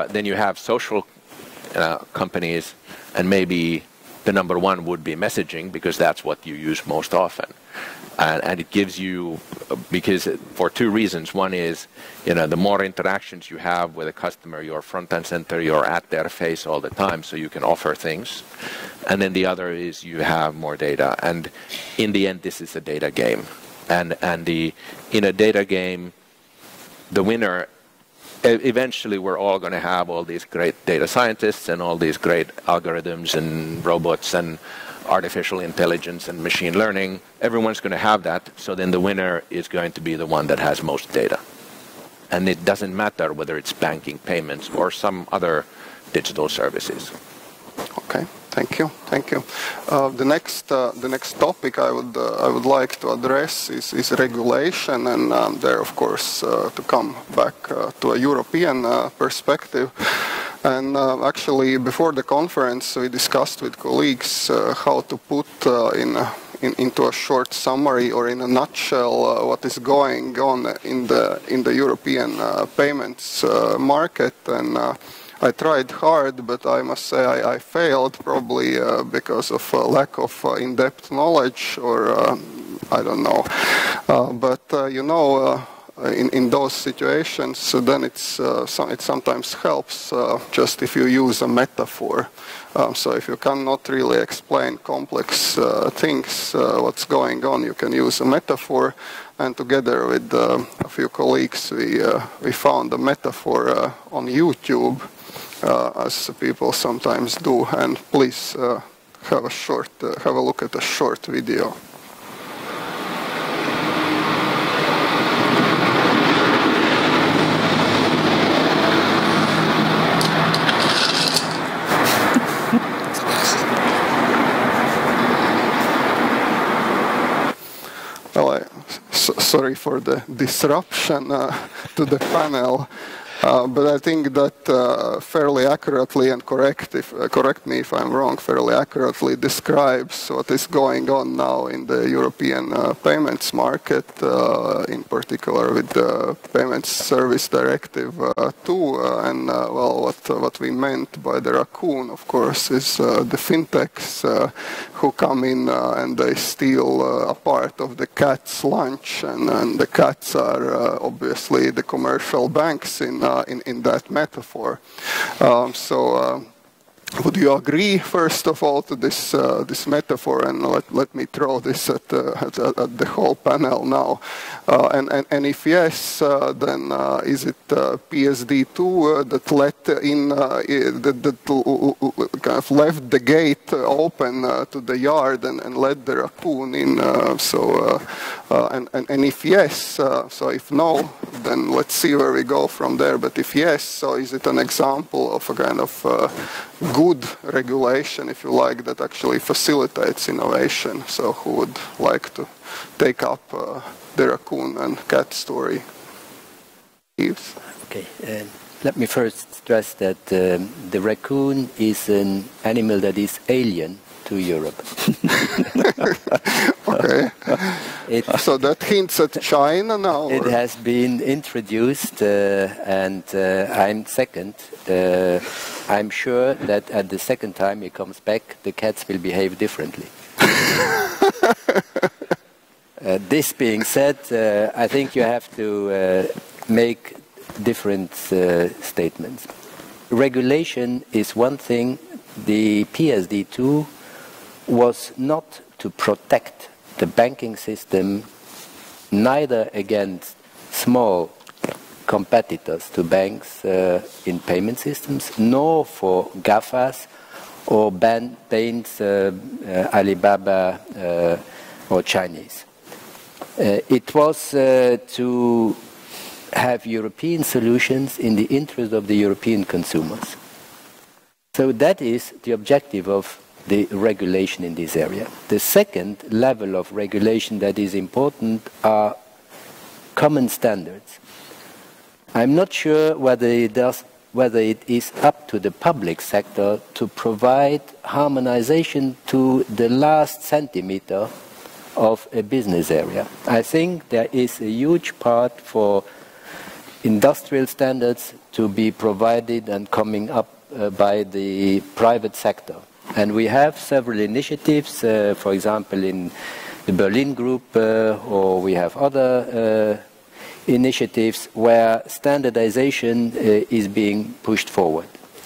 then you have social companies, and maybe the number one would be messaging, because that's what you use most often. And it gives you, because for two reasons. One is, you know, the more interactions you have with a customer, you're front and center, you're at their face all the time, so you can offer things. And then the other is you have more data. And in the end, this is a data game. And in a data game, the winner, eventually we're all going to have all these great data scientists and all these great algorithms and robots and artificial intelligence and machine learning. Everyone's going to have that, so then the winner is going to be the one that has most data. And it doesn't matter whether it's banking, payments, or some other digital services. Okay, thank you, thank you. The next topic I would like to address is regulation, and there, of course, to come back to a European perspective. And actually, before the conference, we discussed with colleagues how to put into a short summary or in a nutshell what is going on in the European payments market. And I tried hard, but I must say I failed, probably because of lack of in-depth knowledge, or I don't know. In those situations, then it sometimes helps just if you use a metaphor. So if you cannot really explain complex things, what's going on, you can use a metaphor. And together with a few colleagues, we found a metaphor on YouTube, as people sometimes do. And please have a look at a short video. Sorry for the disruption to the panel, but I think that fairly accurately and correct me if I'm wrong, fairly accurately describes what is going on now in the European payments market, in particular with the Payments Service Directive 2, and well, what we meant by the raccoon, of course, is the fintechs who come in and they steal a part of the cat's lunch, and the cats are obviously the commercial banks in that metaphor. So Would you agree, first of all, to this this metaphor? And let me throw this at the whole panel now. And if yes, then is it PSD2 that let in that kind of left the gate open to the yard and let the raccoon in? And if yes, so if no, then let's see where we go from there. But if yes, so is it an example of a kind of good regulation, if you like, that actually facilitates innovation? So who would like to take up the raccoon and cat story? Yves? Okay, let me first stress that the raccoon is an animal that is alien to Europe. Okay. So that hints at China now? It has been introduced and I'm second. I'm sure that at the second time he comes back, the cats will behave differently. This being said, I think you have to make different statements. Regulation is one thing. The PSD2 was not to protect the banking system, neither against small competitors to banks in payment systems, nor for GAFAs or banks, Alibaba or Chinese. It was to have European solutions in the interest of the European consumers. So that is the objective of the regulation in this area. The second level of regulation that is important are common standards. I'm not sure whether it is up to the public sector to provide harmonization to the last centimeter of a business area. I think there is a huge part for industrial standards to be provided and coming up by the private sector. And we have several initiatives, for example, in the Berlin Group, or we have other initiatives where standardization is being pushed forward.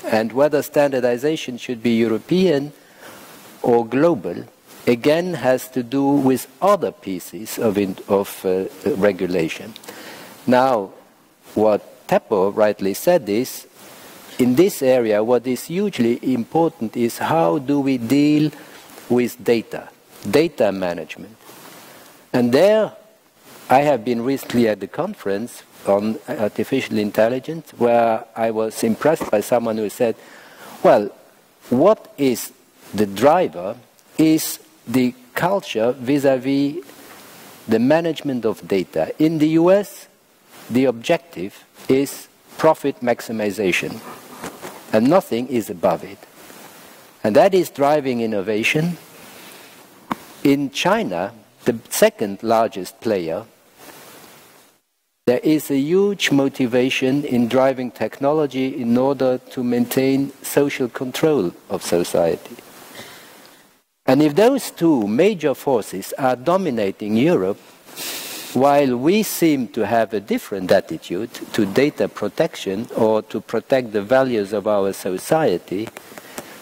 And whether standardization should be European or global, again, has to do with other pieces of regulation. Now, what Teppo rightly said is, in this area, what is hugely important is how do we deal with data, data management. And there, I have been recently at the conference on artificial intelligence, where I was impressed by someone who said, well, what is the driver is the culture vis-à-vis the management of data. In the US, the objective is profit maximization. And nothing is above it. And that is driving innovation. In China, the second largest player, there is a huge motivation in driving technology in order to maintain social control of society. And if those two major forces are dominating Europe, while we seem to have a different attitude to data protection or to protect the values of our society,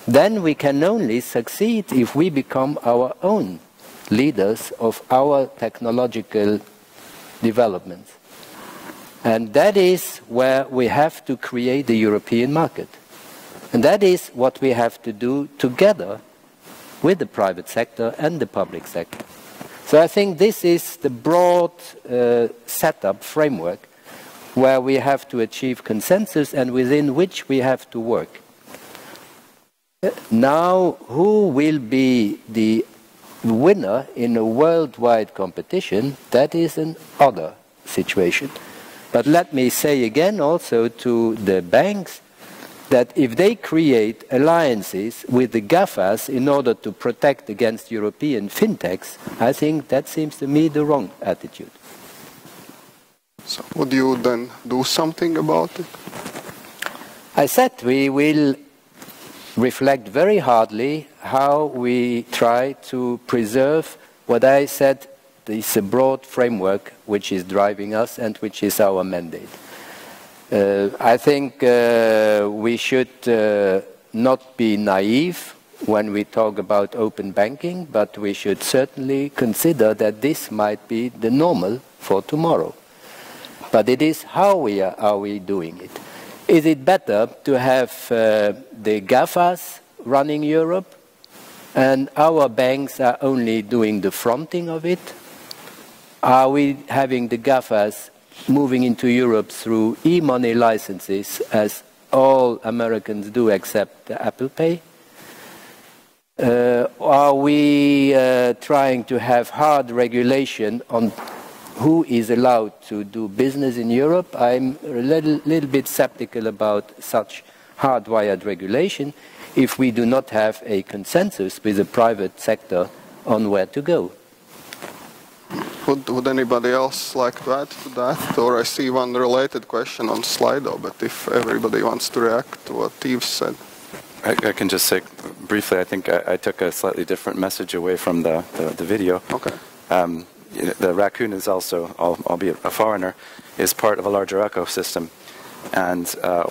then we can only succeed if we become our own leaders of our technological developments. And that is where we have to create the European market. And that is what we have to do together with the private sector and the public sector. So I think this is the broad setup framework where we have to achieve consensus and within which we have to work. Now, who will be the winner in a worldwide competition? That is an other situation. But let me say again also to the banks that if they create alliances with the GAFAs in order to protect against European fintechs, I think that seems to me the wrong attitude. So would you then do something about it? I said we will reflect very hardly how we try to preserve what I said is a broad framework which is driving us and which is our mandate. I think we should not be naive when we talk about open banking, but we should certainly consider that this might be the normal for tomorrow. But it is how we are doing it. Is it better to have the GAFAs running Europe and our banks are only doing the fronting of it? Are we having the GAFAs moving into Europe through e-money licenses, as all Americans do except Apple Pay? Are we trying to have hard regulation on who is allowed to do business in Europe? I'm a little bit sceptical about such hardwired regulation if we do not have a consensus with the private sector on where to go. Would anybody else like to add to that? Or I see one related question on Slido, but if everybody wants to react to what Yves said. I can just say briefly, I think I took a slightly different message away from the video. Okay. The raccoon is also, albeit a foreigner, is part of a larger ecosystem. And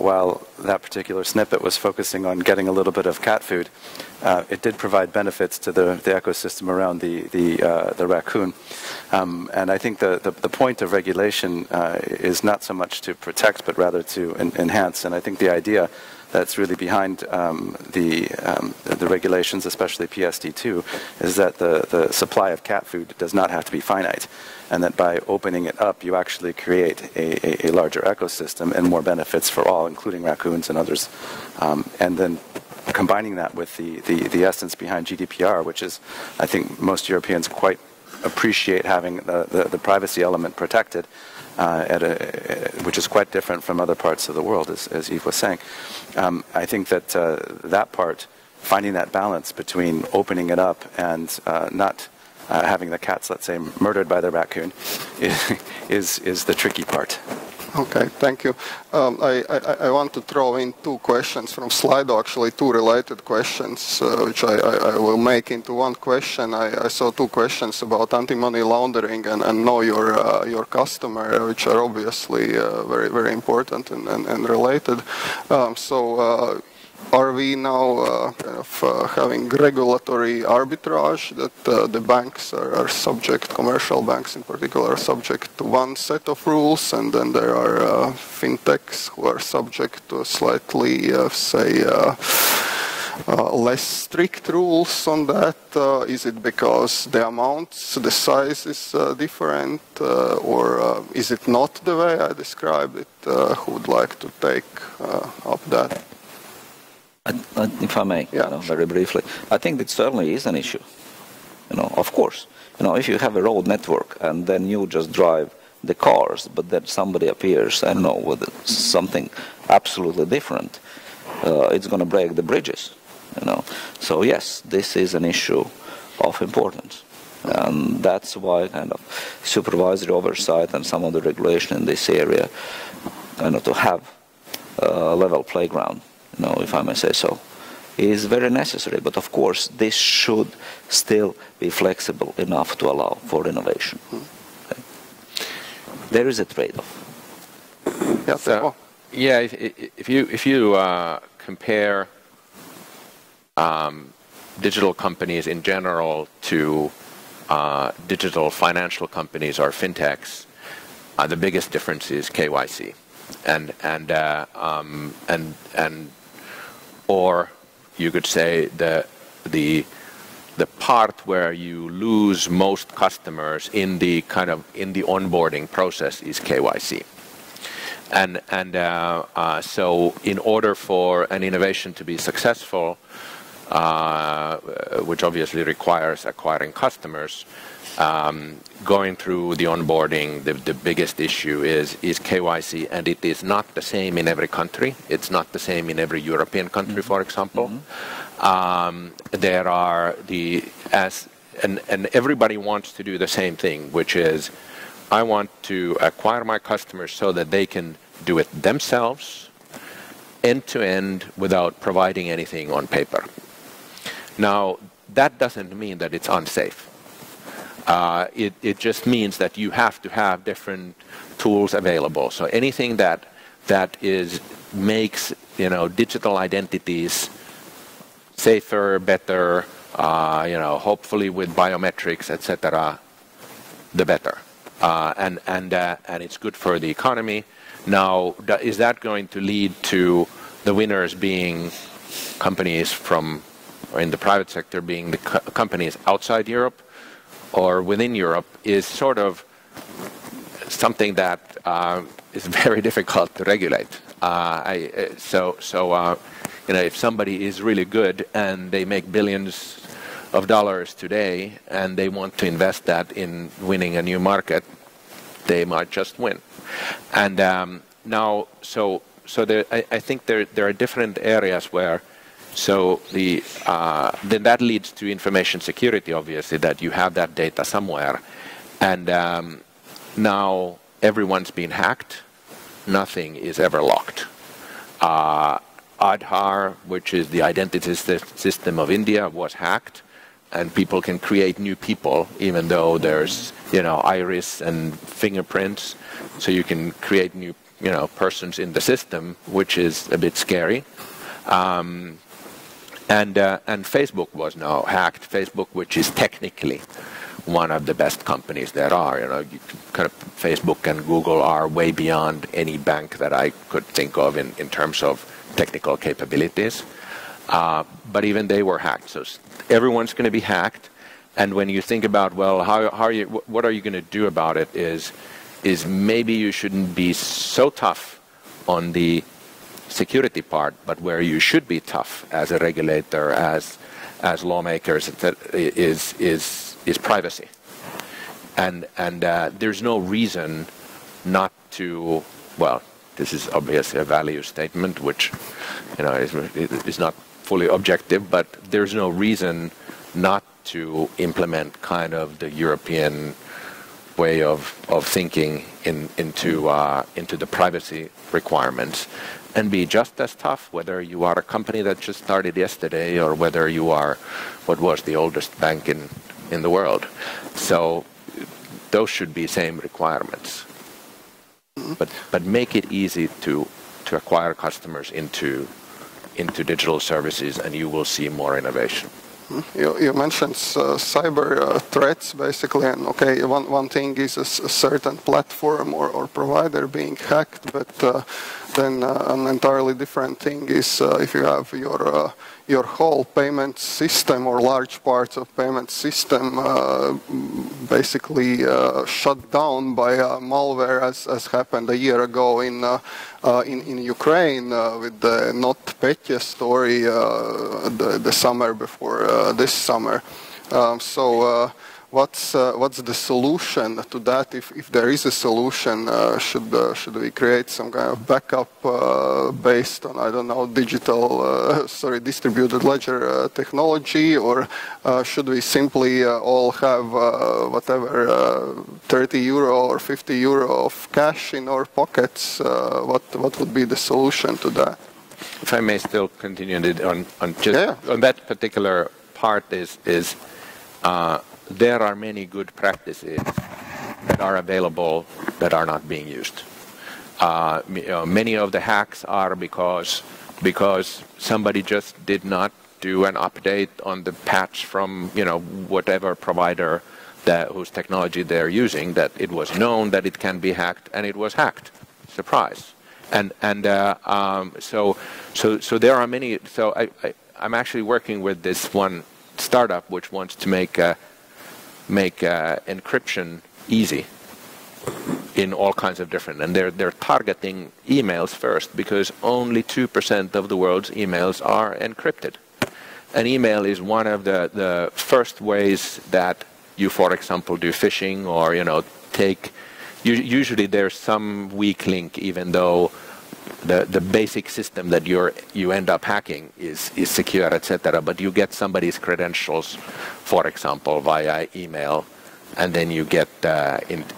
while that particular snippet was focusing on getting a little bit of cat food, it did provide benefits to the ecosystem around the raccoon. And I think the point of regulation is not so much to protect, but rather to enhance. And I think the idea that's really behind the regulations, especially PSD2, is that the supply of cat food does not have to be finite, and that by opening it up, you actually create a larger ecosystem and more benefits for all, including raccoons and others. And then combining that with the essence behind GDPR, which is, I think, most Europeans quite appreciate having the privacy element protected, which is quite different from other parts of the world, as Yves was saying. I think that that part, finding that balance between opening it up and not having the cats, let's say, murdered by the raccoon, is the tricky part. Okay, thank you. I want to throw in two questions from Slido, actually two related questions, which I will make into one question. I saw two questions about anti-money laundering and know your customer, which are obviously very, very important and related. Are we now having regulatory arbitrage that the banks are subject, commercial banks in particular, are subject to one set of rules, and then there are fintechs who are subject to slightly, say, less strict rules on that? Is it because the amounts, the size is different, or is it not the way I described it? Who would like to take up that? If I may, yeah, very briefly, I think it certainly is an issue. Of course, if you have a road network and then you just drive the cars, but then somebody appears, with something absolutely different, it's going to break the bridges. So yes, this is an issue of importance, and that's why supervisory oversight and some of the regulation in this area, to have a level playground, if I may say so, is very necessary. But of course, this should still be flexible enough to allow for innovation. Okay. There is a trade-off. Yeah, so, yeah, if you compare digital companies in general to digital financial companies or fintechs, the biggest difference is KYC, or you could say the part where you lose most customers in the onboarding process is KYC, so in order for an innovation to be successful, which obviously requires acquiring customers, going through the onboarding, the biggest issue is KYC, and it is not the same in every country. It's not the same in every European country, for example. There are and everybody wants to do the same thing, which is, I want to acquire my customers so that they can do it themselves, end to end, without providing anything on paper. Now, that doesn't mean that it's unsafe. It just means that you have to have different tools available. So anything that makes digital identities safer, better, hopefully with biometrics, etc., the better. And it's good for the economy. Now, is that going to lead to the winners being companies from, or in the private sector, being the companies outside Europe or within Europe, is sort of something that is very difficult to regulate. If somebody is really good and they make billions of dollars today and they want to invest that in winning a new market, they might just win. And I think there are different areas where, so the then that leads to information security, obviously, that you have that data somewhere. And now everyone's been hacked. Nothing is ever locked. Aadhaar, which is the identity system of India, was hacked, and people can create new people, even though there's iris and fingerprints, so you can create new persons in the system, which is a bit scary. And Facebook was now hacked. Facebook, which is technically one of the best companies there are, Facebook and Google are way beyond any bank that I could think of in terms of technical capabilities. But even they were hacked. So everyone's going to be hacked. And when you think about, well, what are you going to do about it? Is maybe you shouldn't be so tough on the security part, but where you should be tough as a regulator, as lawmakers, is privacy, and there's no reason not to. Well, this is obviously a value statement, which is not fully objective, but there's no reason not to implement kind of the European way of thinking into the privacy requirements, and be just as tough, whether you are a company that just started yesterday or whether you are what was the oldest bank in the world. So those should be same requirements. But make it easy to acquire customers into digital services, and you will see more innovation. You mentioned cyber threats, basically, and okay, one thing is a certain platform or provider being hacked, but then an entirely different thing is if you have your whole payment system or large parts of payment system shut down by malware, as happened a year ago in Ukraine with the NotPetya story the summer before this summer. What's the solution to that? If there is a solution, should we create some kind of backup based on, I don't know, distributed ledger technology, or should we simply all have whatever €30 or €50 of cash in our pockets? What would be the solution to that? If I may still continue on that particular part is. There are many good practices that are available that are not being used. Many of the hacks are because somebody just did not do an update on the patch from whatever provider whose technology they're using, that it was known that it can be hacked, and it was hacked. Surprise! So there are many. So I'm actually working with this one startup which wants to make encryption easy in all kinds of different, and they're targeting emails first, because only 2% of the world's emails are encrypted. An email is one of the first ways that you, for example, do phishing, or usually there's some weak link, even though the basic system that you end up hacking is secure, etc. But you get somebody's credentials, for example, via email, and then you get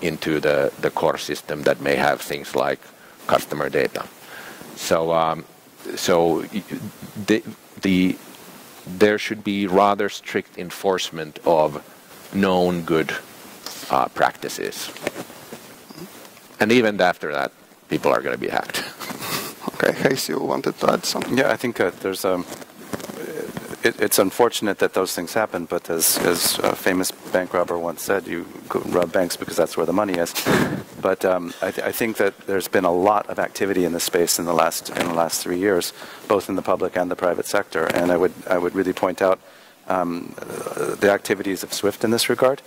into the core system that may have things like customer data. So there should be rather strict enforcement of known good practices, and even after that, people are going to be hacked. Okay, Hays, you wanted to add something? Yeah, I think there's it's unfortunate that those things happen, but as a famous bank robber once said, you rob banks because that's where the money is. But I think that there's been a lot of activity in this space in the last 3 years, both in the public and the private sector. And I would really point out the activities of SWIFT in this regard,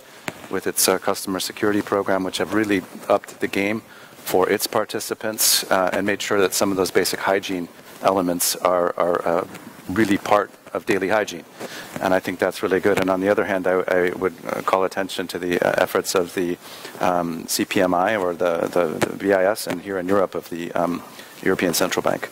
with its customer security program, which have really upped the game for its participants and made sure that some of those basic hygiene elements are really part of daily hygiene. And I think that's really good. And on the other hand, I would call attention to the efforts of the CPMI, or the BIS, and here in Europe of the European Central Bank.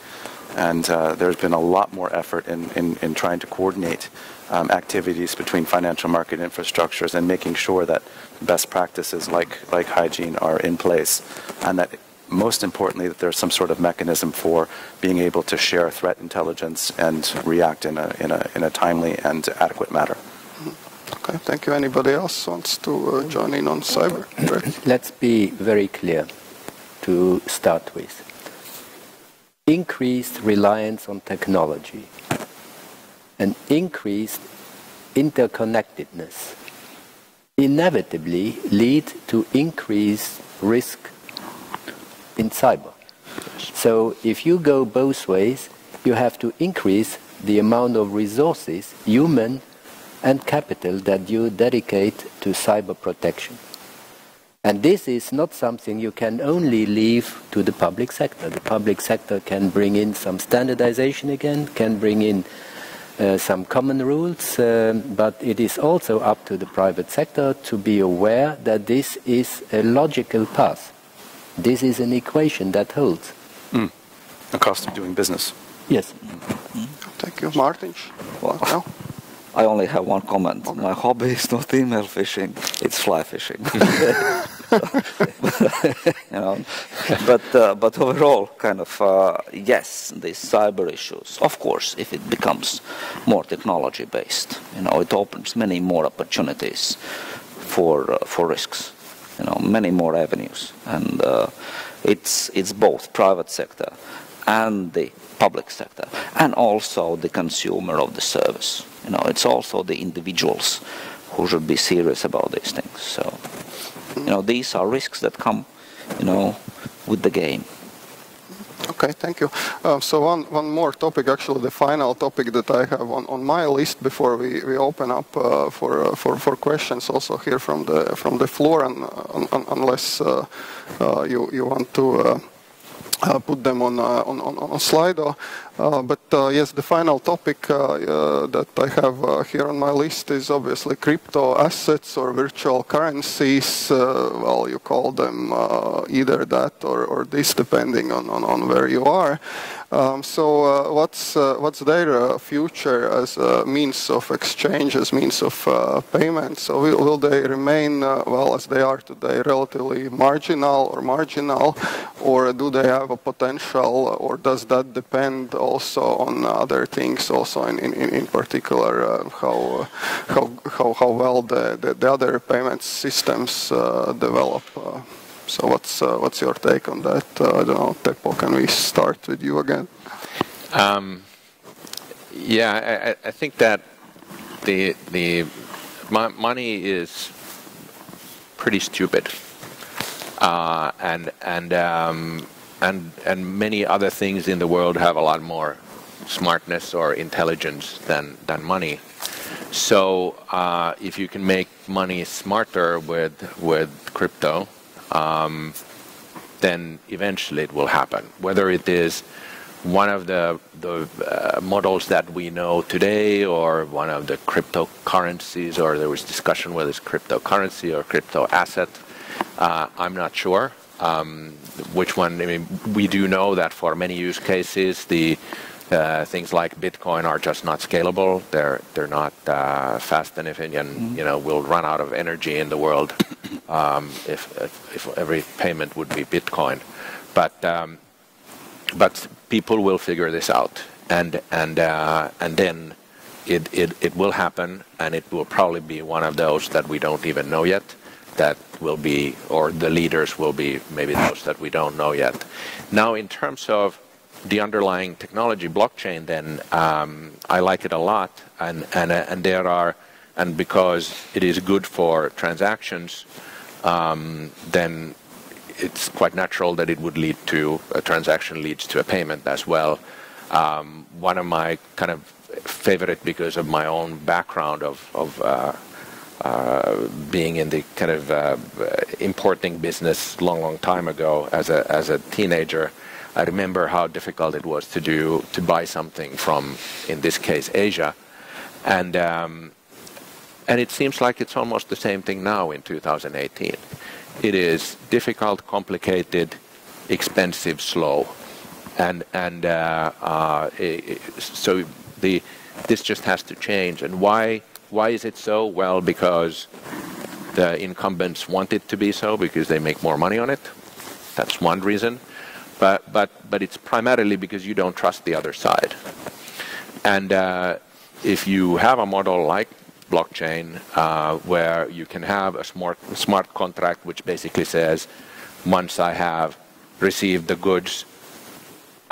And there's been a lot more effort in trying to coordinate activities between financial market infrastructures and making sure that best practices like hygiene are in place, and that most importantly that there's some sort of mechanism for being able to share threat intelligence and react in a timely and adequate manner. Okay, thank you. Anybody else wants to join in on cyber? Let's be very clear to start with. Increased reliance on technology and increased interconnectedness inevitably lead to increased risk in cyber. So if you go both ways, you have to increase the amount of resources, human and capital, that you dedicate to cyber protection. And this is not something you can only leave to the public sector. The public sector can bring in some standardization again, can bring in some common rules, but it is also up to the private sector to be aware that this is a logical path. This is an equation that holds. Mm. The cost of doing business. Yes. Mm. Thank you. Mārtiņš? Well, no? I only have one comment. Okay. My hobby is not email phishing, it's fly fishing. You know, but overall, kind of yes, these cyber issues. Of course, if it becomes more technology based, you know, it opens many more opportunities for risks. You know, many more avenues, and it's both private sector and the public sector, and also the consumer of the service. You know, it's also the individuals who should be serious about these things. So, you know, these are risks that come, you know, with the game. Okay, thank you. So one more topic, actually the final topic that I have on my list before we open up for questions also here from the floor, and unless you want to put them on Slido. But yes, the final topic that I have here on my list is obviously crypto assets or virtual currencies. Well, you call them either that or this, depending on where you are. So what's their future as a means of exchange, as means of payment? So will they remain, well, as they are today, relatively marginal, or do they have a potential, or does that depend also on other things, also in particular how well the other payment systems develop? So what's your take on that? I don't know, Teppo, can we start with you again? Yeah, I think that the money is pretty stupid, and many other things in the world have a lot more smartness or intelligence than money. So if you can make money smarter with crypto, then eventually it will happen. Whether it is one of the models that we know today, or one of the cryptocurrencies, or there was discussion whether it's cryptocurrency or crypto asset, I'm not sure which one. I mean, we do know that for many use cases, the things like Bitcoin are just not scalable. They're not fast enough, and you know, we'll run out of energy in the world if every payment would be Bitcoin. But people will figure this out, and then it will happen, and it will probably be one of those that we don't even know yet. That will be, or the leaders will be maybe those that we don't know yet. Now, in terms of the underlying technology, blockchain, then I like it a lot, and there are, and because it is good for transactions, then it's quite natural that it would lead to a transaction leads to a payment as well. One of my kind of favorite, because of my own background of being in the kind of importing business long time ago as a teenager, I remember how difficult it was to buy something from, in this case, Asia, and it seems like it's almost the same thing now in 2018. It is difficult, complicated, expensive, slow, so this just has to change. And why is it so? Well, because the incumbents want it to be so, because they make more money on it. That's one reason. But it's primarily because you don't trust the other side. And if you have a model like blockchain, where you can have a smart contract, which basically says, once I have received the goods,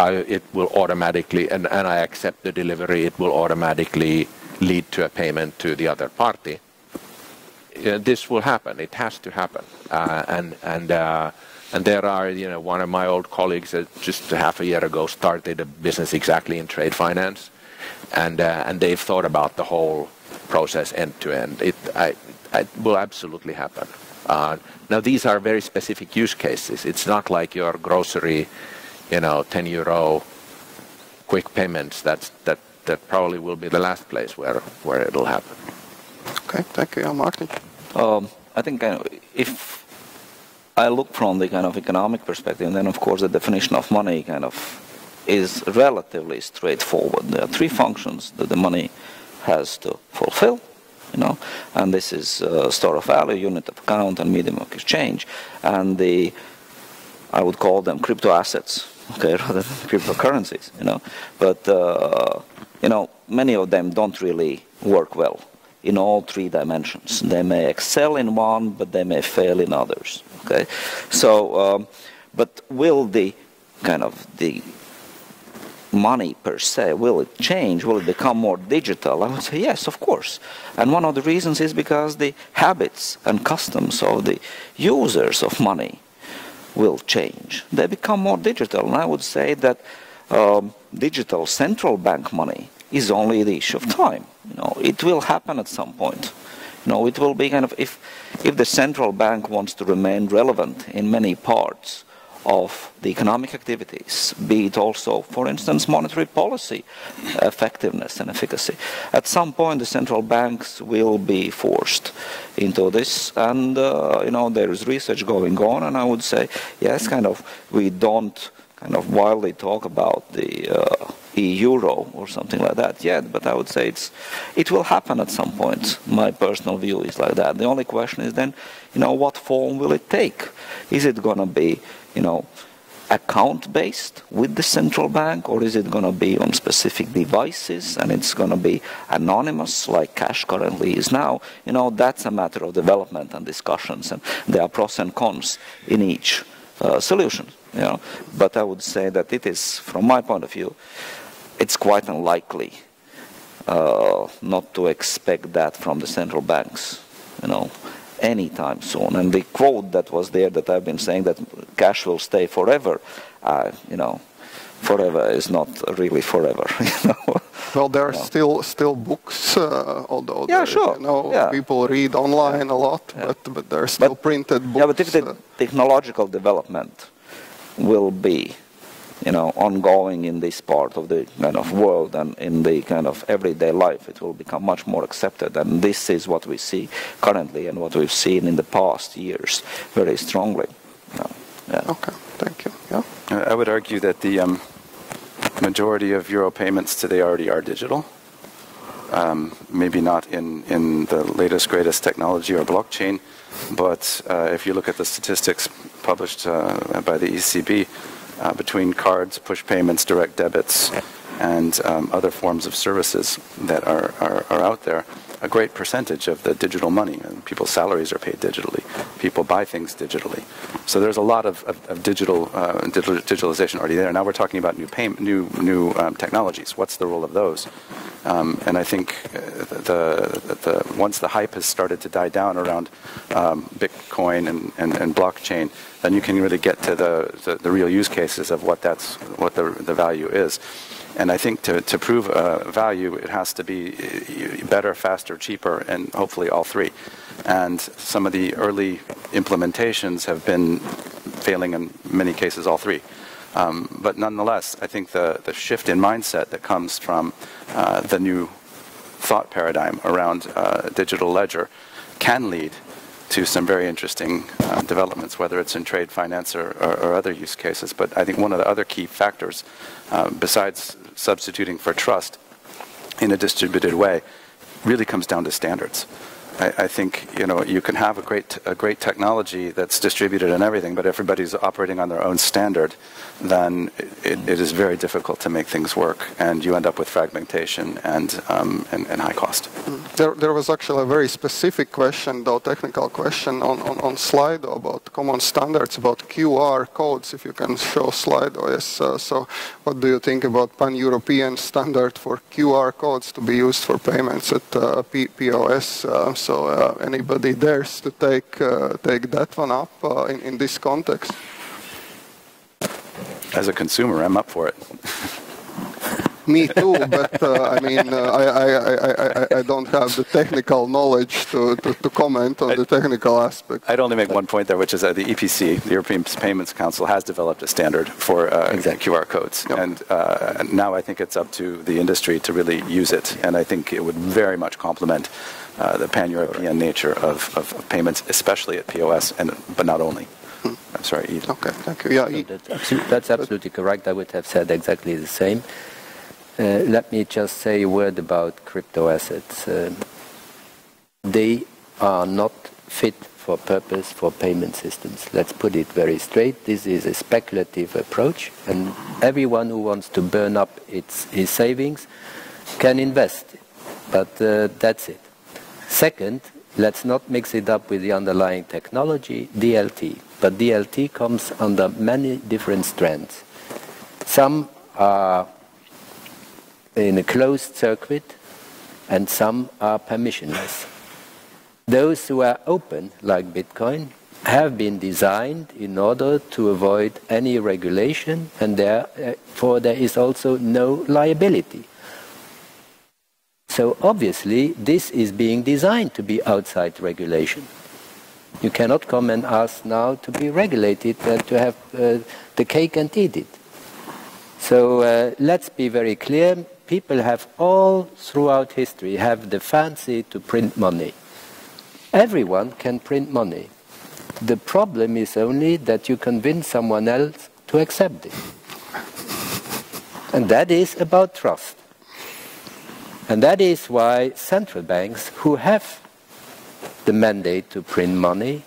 it will automatically, and I accept the delivery, it will automatically lead to a payment to the other party. This will happen. It has to happen. And there are, you know, one of my old colleagues that just half a year ago started a business exactly in trade finance, and they've thought about the whole process end to end. It will absolutely happen. Now these are very specific use cases. It's not like your grocery, you know, 10 euro quick payments. That probably will be the last place where it'll happen. Okay, thank you, Mārtiņ. I think if I look from the kind of economic perspective, and then of course the definition of money kind of is relatively straightforward. There are three functions that the money has to fulfill, you know, and this is store of value, unit of account, and medium of exchange. And the, I would call them crypto assets, okay, rather than cryptocurrencies, you know. But you know, many of them don't really work well in all three dimensions. They may excel in one, but they may fail in others. Okay, so but will the kind of the money per se, will it change? Will it become more digital? I would say yes, of course. And one of the reasons is because the habits and customs of the users of money will change. They become more digital, and I would say that digital central bank money is only the issue of time. You know, it will happen at some point. You know, it will be kind of, if the central bank wants to remain relevant in many parts of the economic activities, be it also, for instance, monetary policy effectiveness and efficacy, at some point the central banks will be forced into this. And you know, there is research going on, and I would say yes, kind of, we don't kind of wildly talk about the euro or something like that yet, but I would say it will happen at some point. My personal view is like that. The only question is then, you know, what form will it take? Is it going to be, you know, account-based with the central bank, or is it going to be on specific devices and it's going to be anonymous like cash currently is now? You know, that's a matter of development and discussions, and there are pros and cons in each solution, you know. But I would say that it is, from my point of view, it's quite unlikely not to expect that from the central banks, you know, anytime soon. And the quote that was there that I've been saying, that cash will stay forever, you know, forever is not really forever, you know. Well, there are still books, although yeah, sure, you know, yeah, people read online a lot, yeah, but there are still printed books. Yeah, but if the technological development will be, you know, ongoing in this part of the kind of world and in the kind of everyday life, it will become much more accepted. And this is what we see currently and what we've seen in the past years very strongly. Yeah. Yeah. Okay, thank you. Yeah. I would argue that the majority of euro payments today already are digital. Maybe not in the latest, greatest technology or blockchain, but if you look at the statistics published by the ECB, between cards, push payments, direct debits, and other forms of services that are out there, a great percentage of the digital money, and people's salaries are paid digitally, people buy things digitally. So there's a lot of digitalization already there. Now we're talking about new technologies. What's the role of those? And I think once the hype has started to die down around Bitcoin and blockchain, then you can really get to the real use cases of what the value is. And I think to prove value, it has to be better, faster, cheaper, and hopefully all three. And some of the early implementations have been failing in many cases, all three. But nonetheless, I think the shift in mindset that comes from the new thought paradigm around digital ledger can lead to some very interesting developments, whether it's in trade finance or other use cases. But I think one of the other key factors, besides substituting for trust in a distributed way, really comes down to standards. I think, you know, you can have a great technology that's distributed and everything, but everybody's operating on their own standard, then it is very difficult to make things work, and you end up with fragmentation and high cost. There was actually a very specific question, though technical question, on Slido about common standards, about QR codes, if you can show Slido. Yes, so what do you think about pan-European standard for QR codes to be used for payments at POS? So anybody dares to take that one up in this context? As a consumer, I'm up for it. Me too, but I mean, I don't have the technical knowledge to comment on the technical aspect. I'd only make one point there, which is the EPC, the European Payments Council, has developed a standard for QR codes. Yep. And now I think it's up to the industry to really use it. And I think it would very much complement the pan-European nature of payments, especially at POS, but not only. I'm sorry, Yves. Okay, thank you. Yeah, that's absolutely correct. I would have said exactly the same. Let me just say a word about crypto assets. They are not fit for purpose for payment systems. Let's put it very straight. This is a speculative approach, and everyone who wants to burn up his savings can invest, but that's it. Second, let's not mix it up with the underlying technology, DLT. But DLT comes under many different strands. Some are in a closed circuit and some are permissionless. Those who are open, like Bitcoin, have been designed in order to avoid any regulation, and therefore there is also no liability. So obviously, this is being designed to be outside regulation. You cannot come and ask now to be regulated, to have the cake and eat it. So let's be very clear. People have all throughout history have the fancy to print money. Everyone can print money. The problem is only that you convince someone else to accept it. And that is about trust. And that is why central banks, who have the mandate to print money,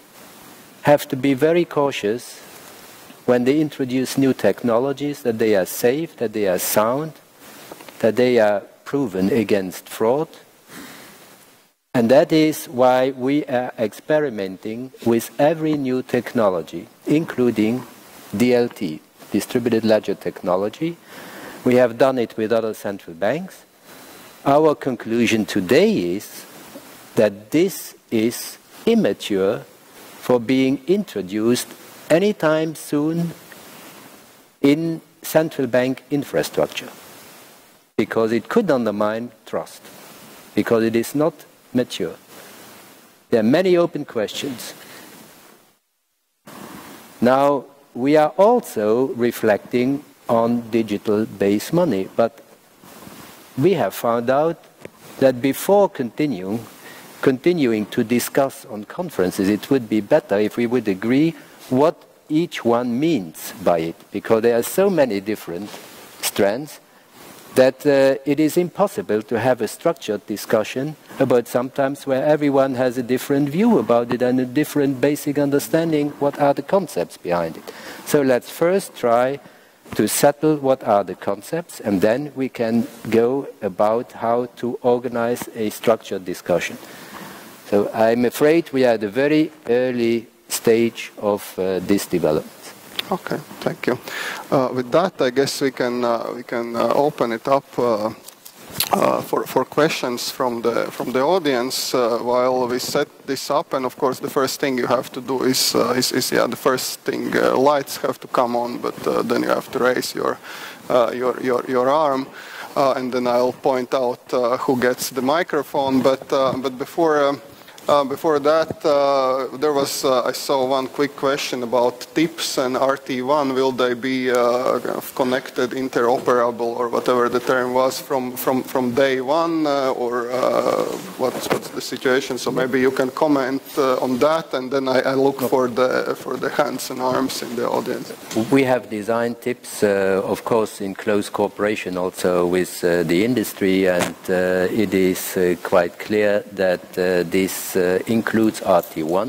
have to be very cautious when they introduce new technologies, that they are safe, that they are sound, that they are proven against fraud. And that is why we are experimenting with every new technology, including DLT, distributed ledger technology. We have done it with other central banks. Our conclusion today is that this is immature for being introduced anytime soon in central bank infrastructure, because it could undermine trust, because it is not mature. There are many open questions. Now, we are also reflecting on digital-based money, but we have found out that before continuing to discuss on conferences, it would be better if we would agree what each one means by it, because there are so many different strands that it is impossible to have a structured discussion about sometimes where everyone has a different view about it and a different basic understanding what are the concepts behind it. So let's first try to settle what are the concepts, and then we can go about how to organize a structured discussion. So I'm afraid we are at a very early stage of this development. Okay, thank you. With that, I guess we can open it up for questions from the audience while we set this up. And of course, the first thing you have to do is lights have to come on, but then you have to raise your arm. And then I'll point out who gets the microphone. But before that, there was I saw one quick question about TIPS and RT1. Will they be connected, interoperable, or whatever the term was from day one, or what's the situation? So maybe you can comment on that, and then I look for the hands and arms in the audience. We have designed TIPS, of course, in close cooperation also with the industry, and it is quite clear that this includes RT1,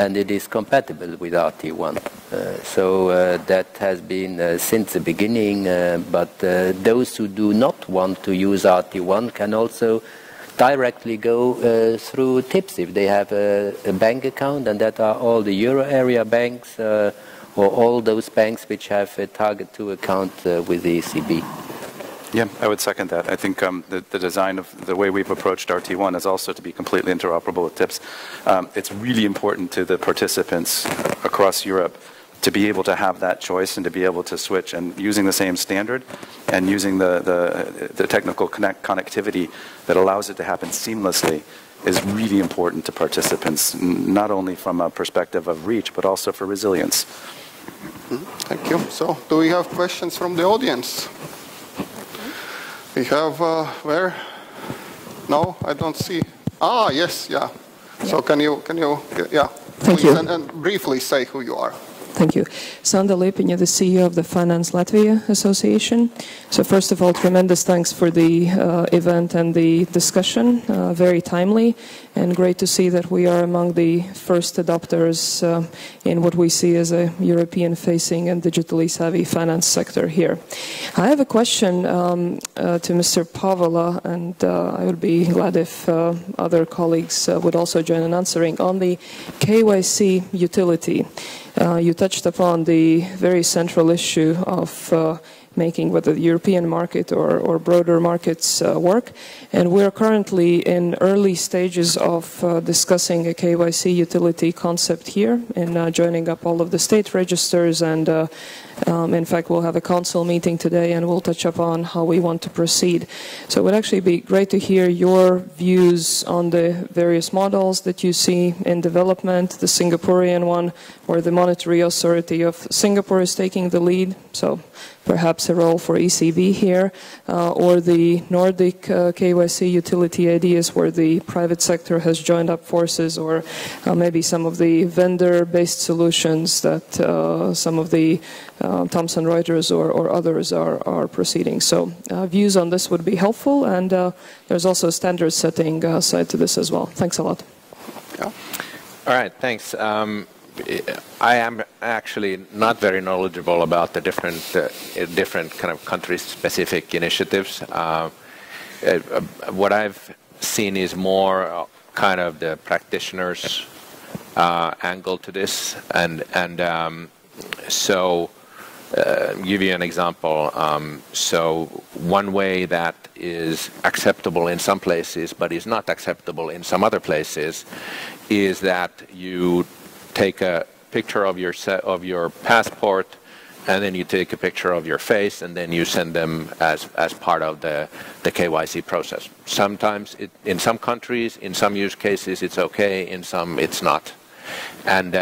and it is compatible with RT1. So that has been since the beginning, but those who do not want to use RT1 can also directly go through TIPS if they have a bank account, and that are all the Euro area banks or all those banks which have a TARGET2 account with the ECB. Yeah, I would second that. I think the design of the way we've approached RT1 is also to be completely interoperable with TIPS. It's really important to the participants across Europe to be able to have that choice and to be able to switch, and using the same standard and using the technical connectivity that allows it to happen seamlessly is really important to participants, not only from a perspective of reach, but also for resilience. Thank you. So, do we have questions from the audience? We have, where? No, I don't see. Ah, yes, yeah. So can you, yeah. Thank you. And briefly say who you are. Thank you. Sanda Liepiņa, the CEO of the Finance Latvia Association. So first of all, tremendous thanks for the event and the discussion, very timely, and great to see that we are among the first adopters in what we see as a European-facing and digitally savvy finance sector here. I have a question to Mr. Paavola, and I would be glad if other colleagues would also join in answering, on the KYC utility. You touched upon the very central issue of making whether the European market or broader markets work. And we're currently in early stages of discussing a KYC utility concept here and joining up all of the state registers. And in fact, we'll have a council meeting today and we'll touch upon how we want to proceed. So it would actually be great to hear your views on the various models that you see in development, the Singaporean one, where the Monetary Authority of Singapore is taking the lead. So perhaps a role for ECB here, or the Nordic KYC utility ideas where the private sector has joined up forces, or maybe some of the vendor-based solutions that some of the Thomson Reuters or others are proceeding. So views on this would be helpful, and there's also a standard setting side to this as well. Thanks a lot. Yeah. All right, thanks. I am actually not very knowledgeable about the different kind of country-specific initiatives. What I've seen is more kind of the practitioners' angle to this, so give you an example. So one way that is acceptable in some places, but is not acceptable in some other places, is that you take a picture of your passport, and then you take a picture of your face, and then you send them as part of the KYC process. Sometimes, in some countries, in some use cases, it's okay. In some, it's not. And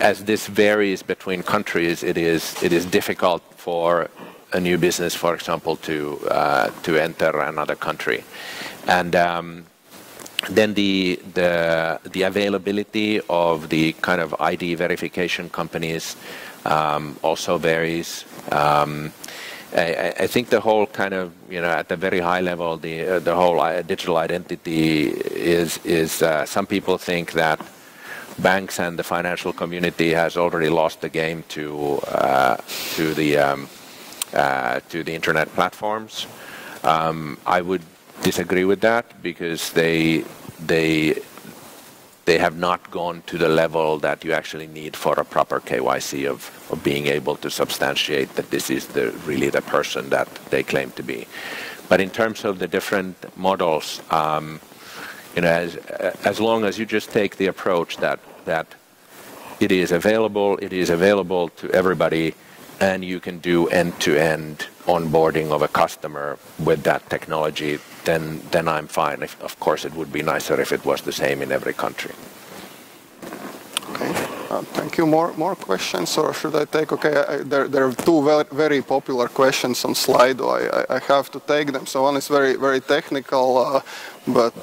as this varies between countries, it is difficult for a new business, for example, to enter another country, and. Then the availability of the kind of ID verification companies also varies. I think the whole kind of, you know, at the very high level, the whole digital identity is some people think that banks and the financial community has already lost the game to the internet platforms. I would disagree with that, because they they have not gone to the level that you actually need for a proper KYC of being able to substantiate that this is really the person that they claim to be. But in terms of the different models, you know, as long as you just take the approach that it is available to everybody, and you can do end-to-end onboarding of a customer with that technology, then I'm fine. Of course, it would be nicer if it was the same in every country. Okay, thank you. More questions, or should I take? Okay, there are two very popular questions on Slido. I have to take them. So one is very very technical, but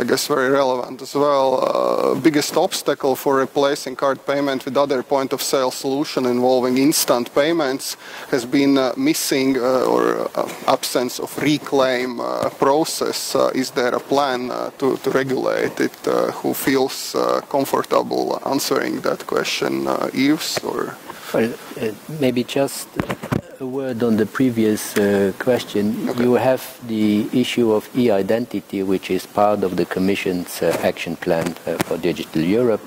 I guess very relevant as well. Biggest obstacle for replacing card payment with other point-of-sale solution involving instant payments has been missing or absence of reclaim process. Is there a plan to regulate it? Who feels comfortable answering that question? Yves? Or? Well, maybe just a word on the previous question. Okay. You have the issue of e-identity, which is part of the Commission's action plan for Digital Europe.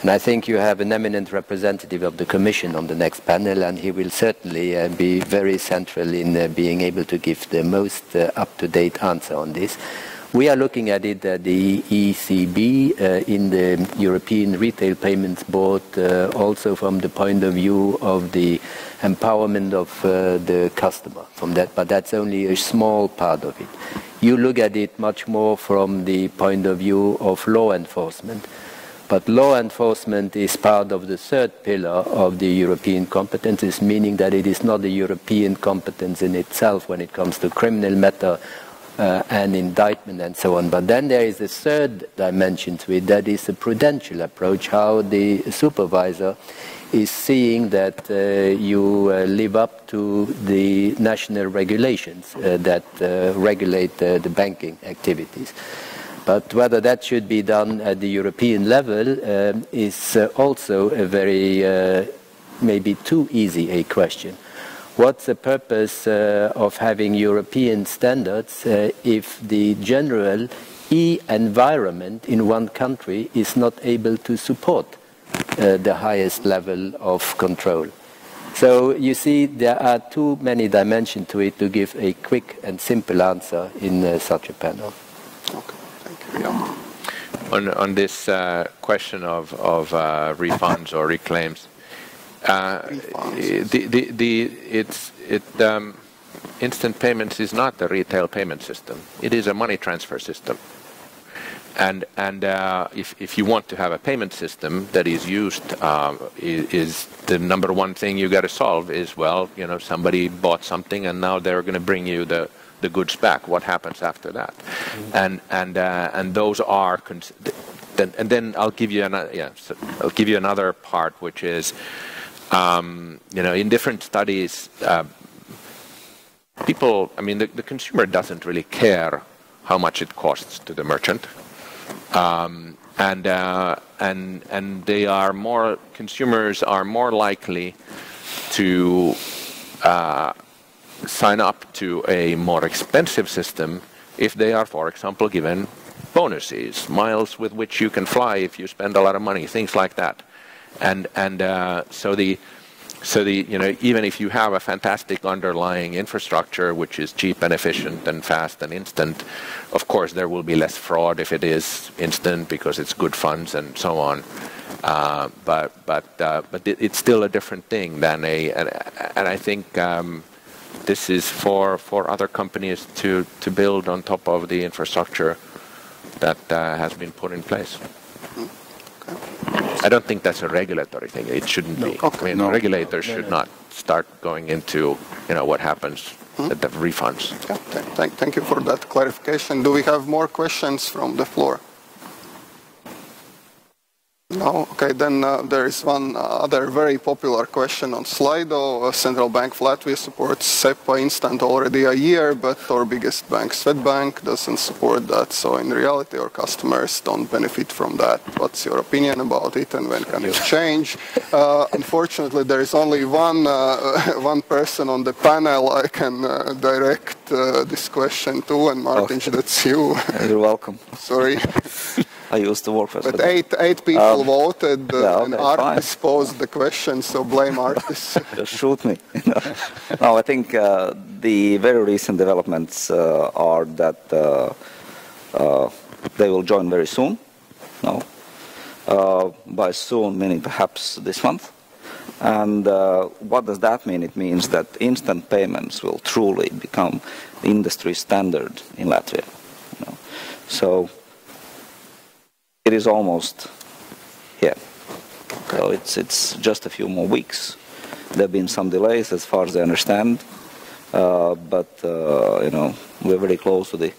And I think you have an eminent representative of the Commission on the next panel, and he will certainly be very central in being able to give the most up-to-date answer on this. We are looking at it at the ECB, in the European Retail Payments Board, also from the point of view of the empowerment of the customer from that, but that's only a small part of it. You look at it much more from the point of view of law enforcement, but law enforcement is part of the third pillar of the European competences, meaning that it is not a European competence in itself when it comes to criminal matter, and indictment and so on. But then there is a third dimension to it, that is a prudential approach, how the supervisor is seeing that you live up to the national regulations that regulate the banking activities. But whether that should be done at the European level is also a very, maybe too easy a question. What's the purpose of having European standards if the general e-environment in one country is not able to support the highest level of control? So you see, there are too many dimensions to it to give a quick and simple answer in such a panel. Okay, thank you. Yeah. On this question of refunds or reclaims, instant payments is not a retail payment system. It is a money transfer system, and if you want to have a payment system that is used, is the number one thing you got to solve is, well, you know, somebody bought something and now they're going to bring you the goods back. What happens after that? Mm-hmm. And those are. Then I'll give you another. Yeah, so I'll give you another part, which is. You know, in different studies, people, I mean, the consumer doesn't really care how much it costs to the merchant. And they are more, consumers are more likely to sign up to a more expensive system if they are, for example, given bonuses, miles with which you can fly if you spend a lot of money, things like that. So you know, even if you have a fantastic underlying infrastructure which is cheap and efficient and fast and instant, of course there will be less fraud if it is instant because it's good funds and so on. But it's still a different thing than a. And I think this is for other companies to build on top of the infrastructure that has been put in place. I don't think that's a regulatory thing. It shouldn't be. Okay. I mean, no. Regulators should not start going into, you know, what happens at the refunds. Yeah. Thank you for that clarification. Do we have more questions from the floor? No? Okay, then there is one other very popular question on Slido. Central Bank of Latvia supports SEPA instant already a year, but our biggest bank, Swedbank, doesn't support that. So in reality, our customers don't benefit from that. What's your opinion about it, and when can it change? Unfortunately, there is only one person on the panel I can direct this question to, and Martin, that's you. You're welcome. Sorry. I used to work for. But eight people voted, and Artis posed the question, so blame Artis. Just shoot me. No, I think the very recent developments are that they will join very soon. No, by soon meaning perhaps this month. And what does that mean? It means that instant payments will truly become the industry standard in Latvia. You know? So it is almost here. Okay. So it's just a few more weeks. There have been some delays, as far as I understand, but you know, we're very close to the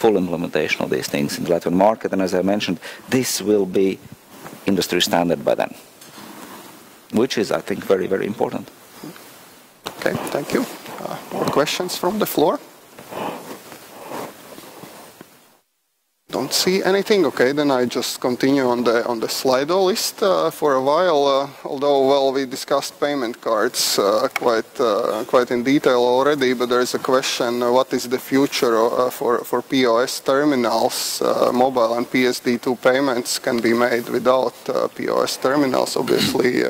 full implementation of these things in the Latvian market. And as I mentioned, this will be industry standard by then, which is, I think, very, very important. Okay, thank you. More questions from the floor? Don't see anything. Okay, then I just continue on the Slido list for a while. Although, well, we discussed payment cards quite in detail already, but there is a question: what is the future for POS terminals? Mobile and PSD2 payments can be made without POS terminals, obviously.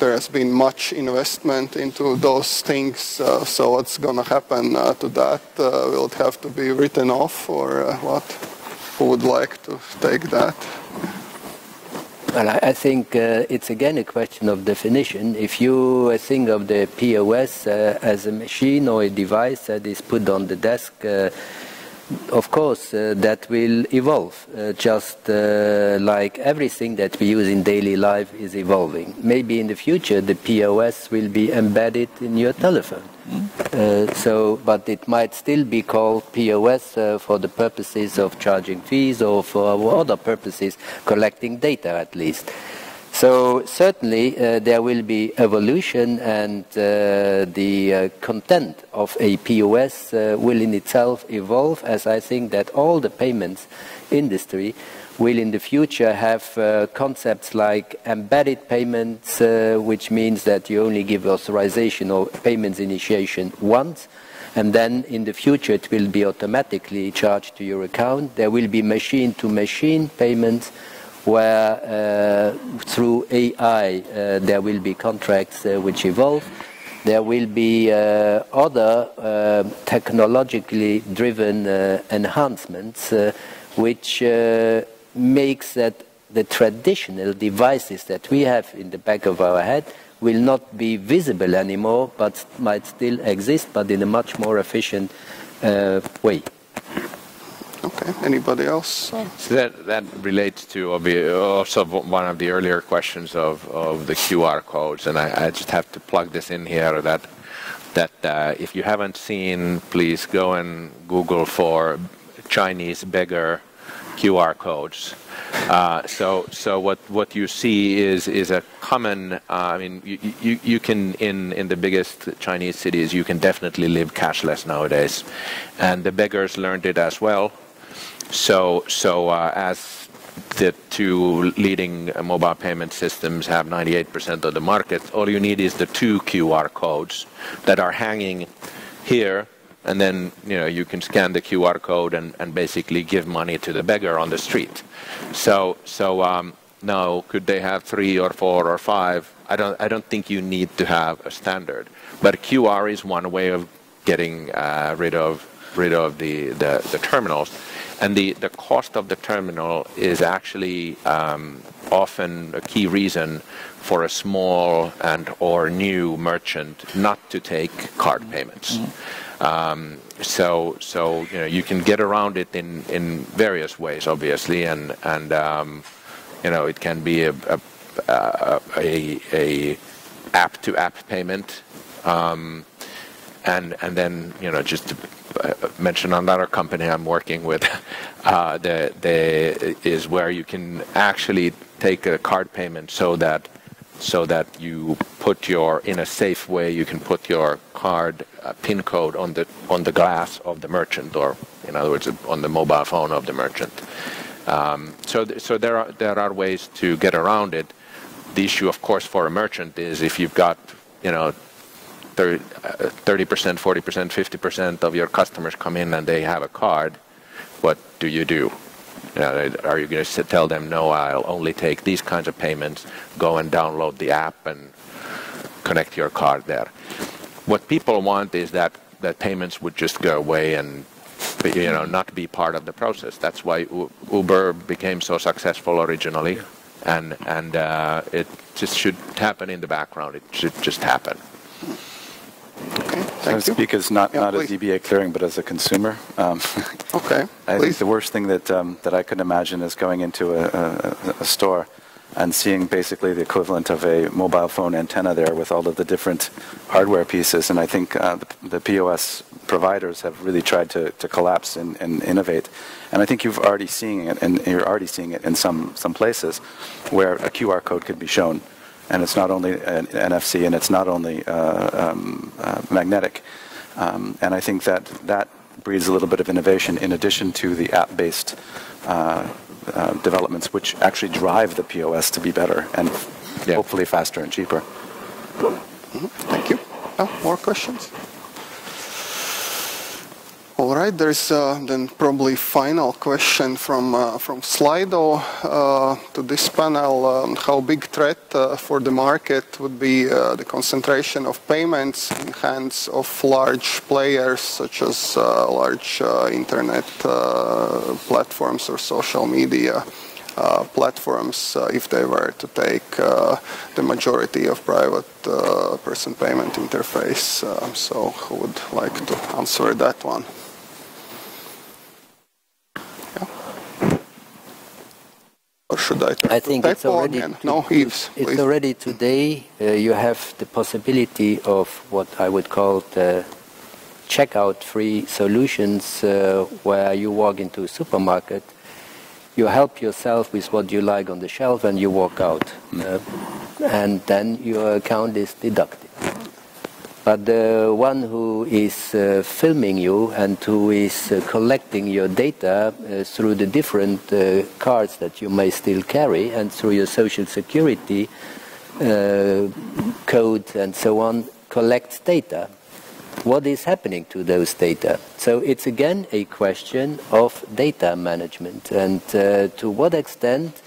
There has been much investment into those things, so what's going to happen to that? Will it have to be written off, or what? Who would like to take that? Well, I think it's again a question of definition. If you think of the POS as a machine or a device that is put on the desk, of course, that will evolve, just like everything that we use in daily life is evolving. Maybe in the future the POS will be embedded in your telephone. But it might still be called POS for the purposes of charging fees or for other purposes, collecting data at least. So certainly there will be evolution, and the content of a POS will in itself evolve, as I think that all the payments industry will in the future have concepts like embedded payments, which means that you only give authorization or payments initiation once, and then in the future it will be automatically charged to your account. There will be machine-to-machine payments, where through AI there will be contracts which evolve. There will be other technologically driven enhancements which makes that the traditional devices that we have in the back of our head will not be visible anymore, but might still exist, but in a much more efficient way. Okay, anybody else? So that relates to also one of the earlier questions of the QR codes, and I just have to plug this in here, that if you haven't seen, please go and Google for Chinese beggar QR codes. So what you see is a common. I mean, you can in the biggest Chinese cities you can definitely live cashless nowadays, and the beggars learned it as well. So as the two leading mobile payment systems have 98% of the market, all you need is the two QR codes that are hanging here, and then you can scan the QR code and basically give money to the beggar on the street. So now could they have 3 or 4 or 5? I don't think you need to have a standard, but QR is one way of getting rid of the terminals. And the cost of the terminal is actually often a key reason for a small and or new merchant not to take card payments. So you can get around it in various ways, obviously, and it can be a app-to-app payment, and then just to mention another company I'm working with, is where you can actually take a card payment so that you put your, in a safe way, you can put your card PIN code on the glass of the merchant, or in other words on the mobile phone of the merchant. So there are ways to get around it. The issue, of course, for a merchant is if you've got 30%, 40%, 50% of your customers come in and they have a card, what do you do? Are you going to tell them, no, I'll only take these kinds of payments, go and download the app and connect your card there? What people want is that payments would just go away and not be part of the process. That's why Uber became so successful originally, and it just should happen in the background. It should just happen. Okay, thank you. I speak as not as EBA Clearing, but as a consumer. Okay, I think the worst thing that I could imagine is going into a store and seeing basically the equivalent of a mobile phone antenna there with all of the different hardware pieces. And I think the POS providers have really tried to collapse and innovate. And I think you've already seen it, and you're already seeing it in some places where a QR code could be shown. And it's not only an NFC, and it's not only magnetic. And I think that breeds a little bit of innovation in addition to the app-based developments, which actually drive the POS to be better and hopefully faster and cheaper. Mm-hmm. Thank you. More questions? All right, there's then probably final question from Slido to this panel. How big threat for the market would be the concentration of payments in hands of large players such as large internet platforms or social media platforms if they were to take the majority of private person payment interface? So who would like to answer that one? Or should I think it's already it's already today. You have the possibility of what I would call the checkout-free solutions, where you walk into a supermarket, you help yourself with what you like on the shelf, and you walk out, and then your account is deducted. But the one who is filming you and who is collecting your data through the different cards that you may still carry and through your social security code and so on, collects data. What is happening to those data? So it's again a question of data management, and to what extent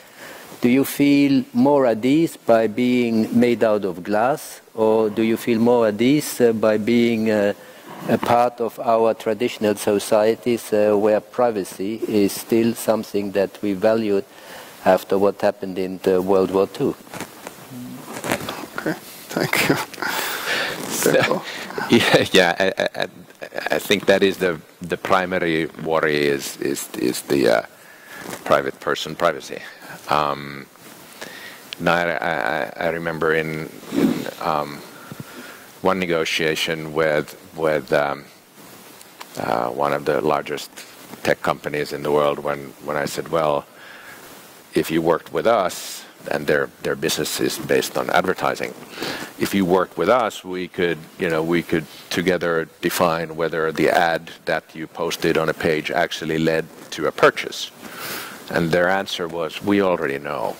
do you feel more at ease by being made out of glass, or do you feel more at ease by being a part of our traditional societies where privacy is still something that we valued after what happened in the World War II? Okay, thank you. I think that is the primary worry is the private person privacy. Now, I remember in one negotiation with one of the largest tech companies in the world, when I said, well, if you worked with us, and their business is based on advertising, if you worked with us, we could together define whether the ad that you posted on a page actually led to a purchase. And their answer was, we already know.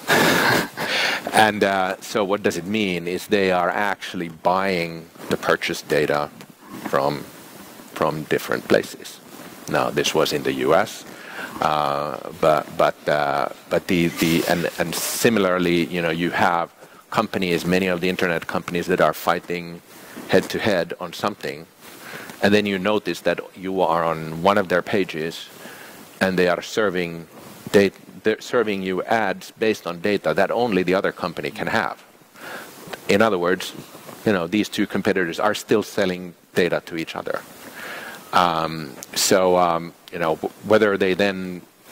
And so what does it mean is they are actually buying the purchase data from different places. Now, this was in the US, but similarly, you have companies, many of the internet companies, that are fighting head to head on something, and then you notice that you are on one of their pages, and they are serving serving you ads based on data that only the other company can have. In other words, these two competitors are still selling data to each other. Whether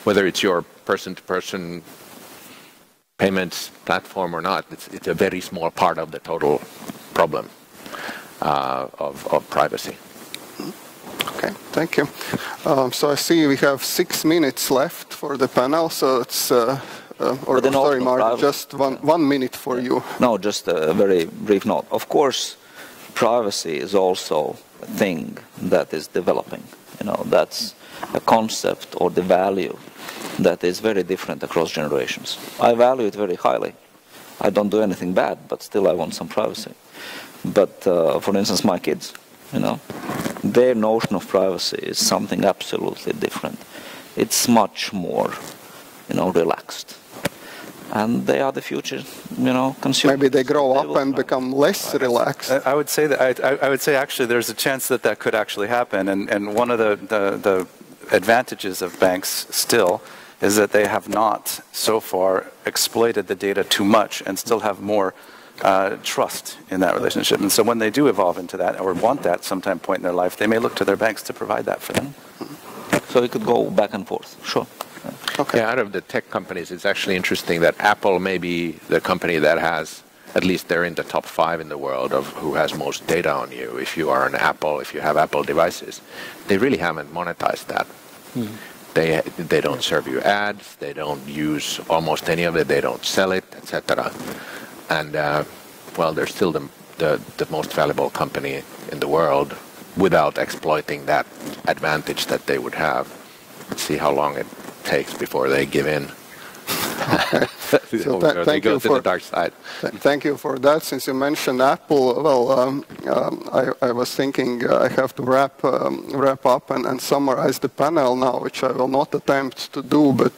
whether it's your person-to-person payments platform or not, it's a very small part of the total problem of privacy. Okay, thank you. So I see we have 6 minutes left for the panel, so it's, sorry, Mark, just one minute for you. No, just a very brief note. Of course, privacy is also a thing that is developing. That's a concept or the value that is very different across generations. I value it very highly. I don't do anything bad, but still I want some privacy. But for instance, my kids, their notion of privacy is something absolutely different. It's much more relaxed. And they are the future, consumers. Maybe they grow up and become less relaxed. I would say that I would say actually there's a chance that that could actually happen. And one of the advantages of banks still is that they have not so far exploited the data too much and still have more trust in that relationship. And so when they do evolve into that or want that sometime point in their life, they may look to their banks to provide that for them. So it could go back and forth. Sure. Okay. Yeah, out of the tech companies, it's actually interesting that Apple may be the company that has, at least they're in the top 5 in the world of who has most data on you. If you are an Apple, if you have Apple devices, they really haven't monetized that. Mm-hmm. They don't serve you ads, they don't use almost any of it, they don't sell it, etc. And well, they're still the most valuable company in the world without exploiting that advantage that they would have. Let's see how long it takes before they give in. Okay. So they go to the dark side. Thank you for that. Since you mentioned Apple, well, I was thinking I have to wrap up and summarize the panel now, which I will not attempt to do, but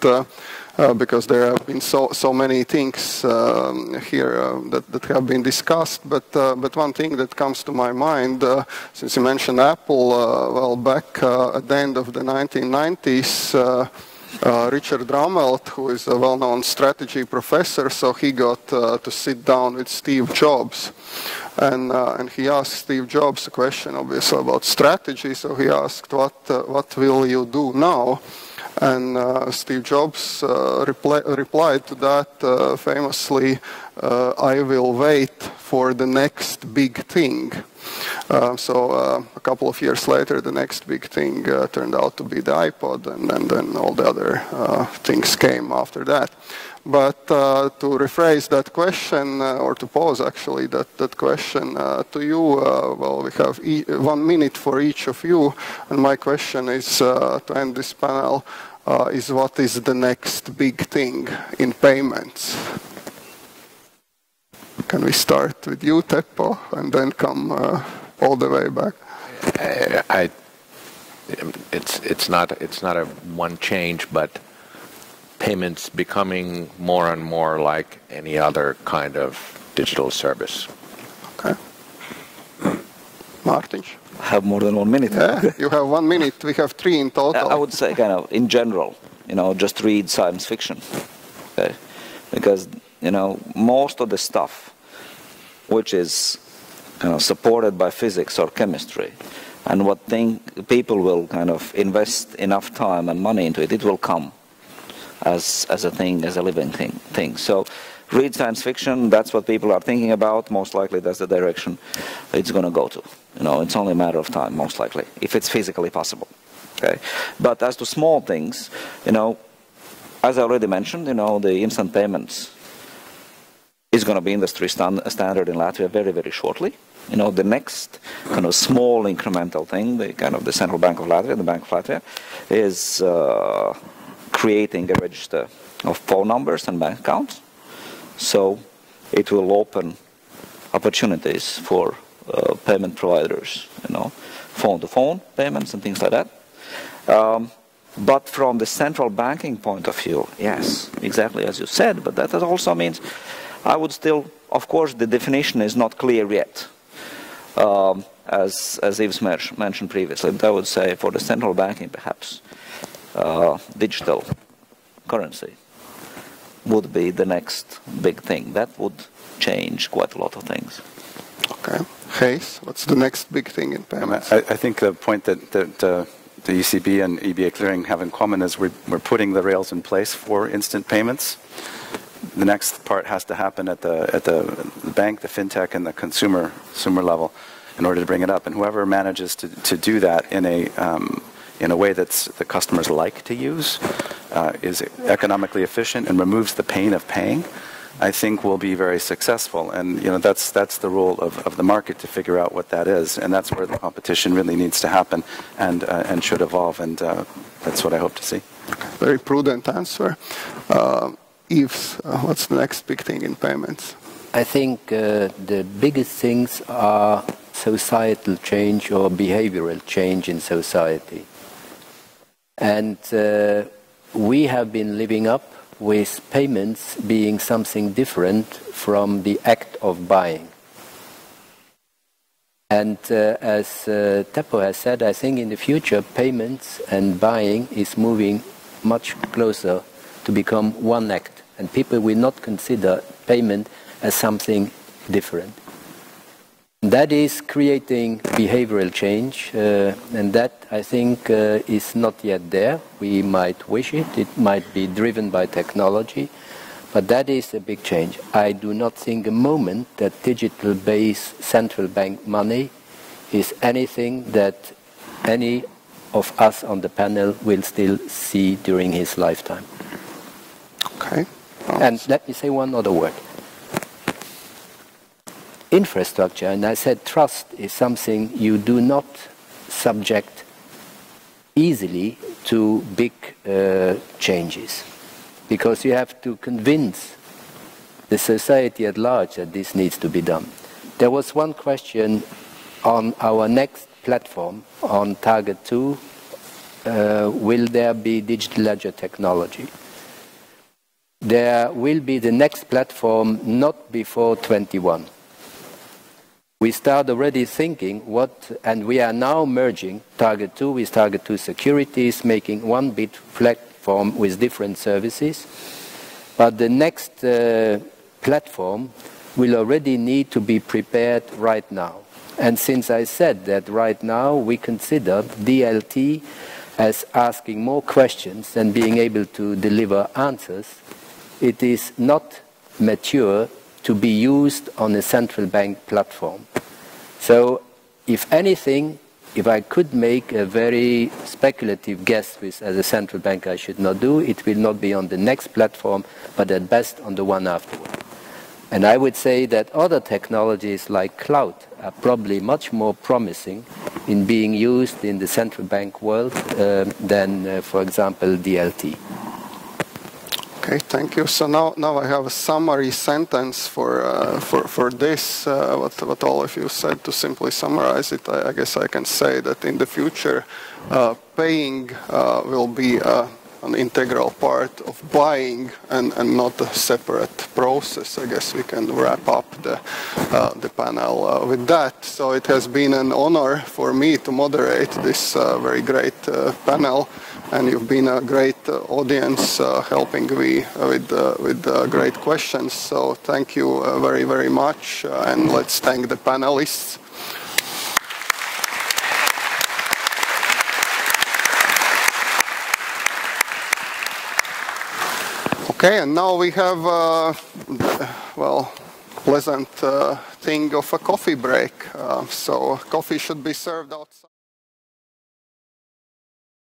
because there have been so many things here that have been discussed. But one thing that comes to my mind, since you mentioned Apple, well, back at the end of the 1990s, Richard Rammelt, who is a well-known strategy professor, so he got to sit down with Steve Jobs. And he asked Steve Jobs a question, obviously, about strategy. So he asked, what will you do now? And Steve Jobs replied to that famously, I will wait for the next big thing. So a couple of years later, the next big thing turned out to be the iPod, and then all the other things came after that. But to rephrase that question, or to pose actually that question to you, well, we have 1 minute for each of you, and my question is, to end this panel, is what is the next big thing in payments? Can we start with you, Teppo, and then come all the way back? It's not a one change, but payments becoming more and more like any other kind of digital service. Okay, Mārtiņš. I have more than 1 minute. Yeah, you have 1 minute. We have 3 in total. I would say, kind of in general, just read science fiction, okay? Because most of the stuff which is supported by physics or chemistry, and what people will kind of invest enough time and money into it, it will come as a thing, as a living thing. So read science fiction, that's what people are thinking about, most likely that's the direction it's going to go to. It's only a matter of time, most likely, if it's physically possible. Okay? But as to small things, as I already mentioned, the instant payments is going to be industry standard in Latvia very, very shortly. The next kind of small incremental thing, the Central Bank of Latvia, the Bank of Latvia, is creating a register of phone numbers and bank accounts. So it will open opportunities for payment providers, phone-to-phone payments and things like that. But from the central banking point of view, yes, exactly as you said, but that also means I would still, of course, the definition is not clear yet, as Yves Mersch mentioned previously. But I would say for the central banking, perhaps, digital currency would be the next big thing. That would change quite a lot of things. Okay. Hays, what's the next big thing in payments? I think the point that the ECB and EBA Clearing have in common is we're putting the rails in place for instant payments. The next part has to happen at the bank, the fintech, and the consumer level in order to bring it up. And whoever manages to do that in a way that the customers like to use, is economically efficient and removes the pain of paying, I think will be very successful. And that's the role of the market to figure out what that is, and that's where the competition really needs to happen and should evolve. And that's what I hope to see. Very prudent answer. Yves, what's the next big thing in payments? I think the biggest things are societal change or behavioral change in society. And we have been living up with payments being something different from the act of buying. And as Teppo has said, I think in the future payments and buying is moving much closer to become one act, and people will not consider payment as something different. That is creating behavioral change, and that, I think, is not yet there. We might wish it, it might be driven by technology, but that is a big change. I do not think a moment that digital-based central bank money is anything that any of us on the panel will still see during his lifetime. Okay. And let me say one other word. Infrastructure, and I said trust is something you do not subject easily to big changes, because you have to convince the society at large that this needs to be done. There was one question on our next platform on TARGET2, will there be digital ledger technology? There will be the next platform not before 21. We start already thinking what, and we are now merging TARGET2 with TARGET2 Securities, making one big platform with different services. But the next platform will already need to be prepared right now. And since I said that right now we consider DLT as asking more questions than being able to deliver answers, it is not mature to be used on a central bank platform. So if anything, if I could make a very speculative guess, which as a central bank I should not do, it will not be on the next platform, but at best on the one afterward. And I would say that other technologies like cloud are probably much more promising in being used in the central bank world than, for example, DLT. Okay, thank you. So now I have a summary sentence for this, what all of you said. To simply summarize it, I guess I can say that in the future, paying will be an integral part of buying and not a separate process. I guess we can wrap up the panel with that. So it has been an honor for me to moderate this very great panel. And you've been a great audience, helping me with great questions. So thank you very, very much. And let's thank the panelists. Okay, and now we have, well, pleasant thing of a coffee break. So coffee should be served outside.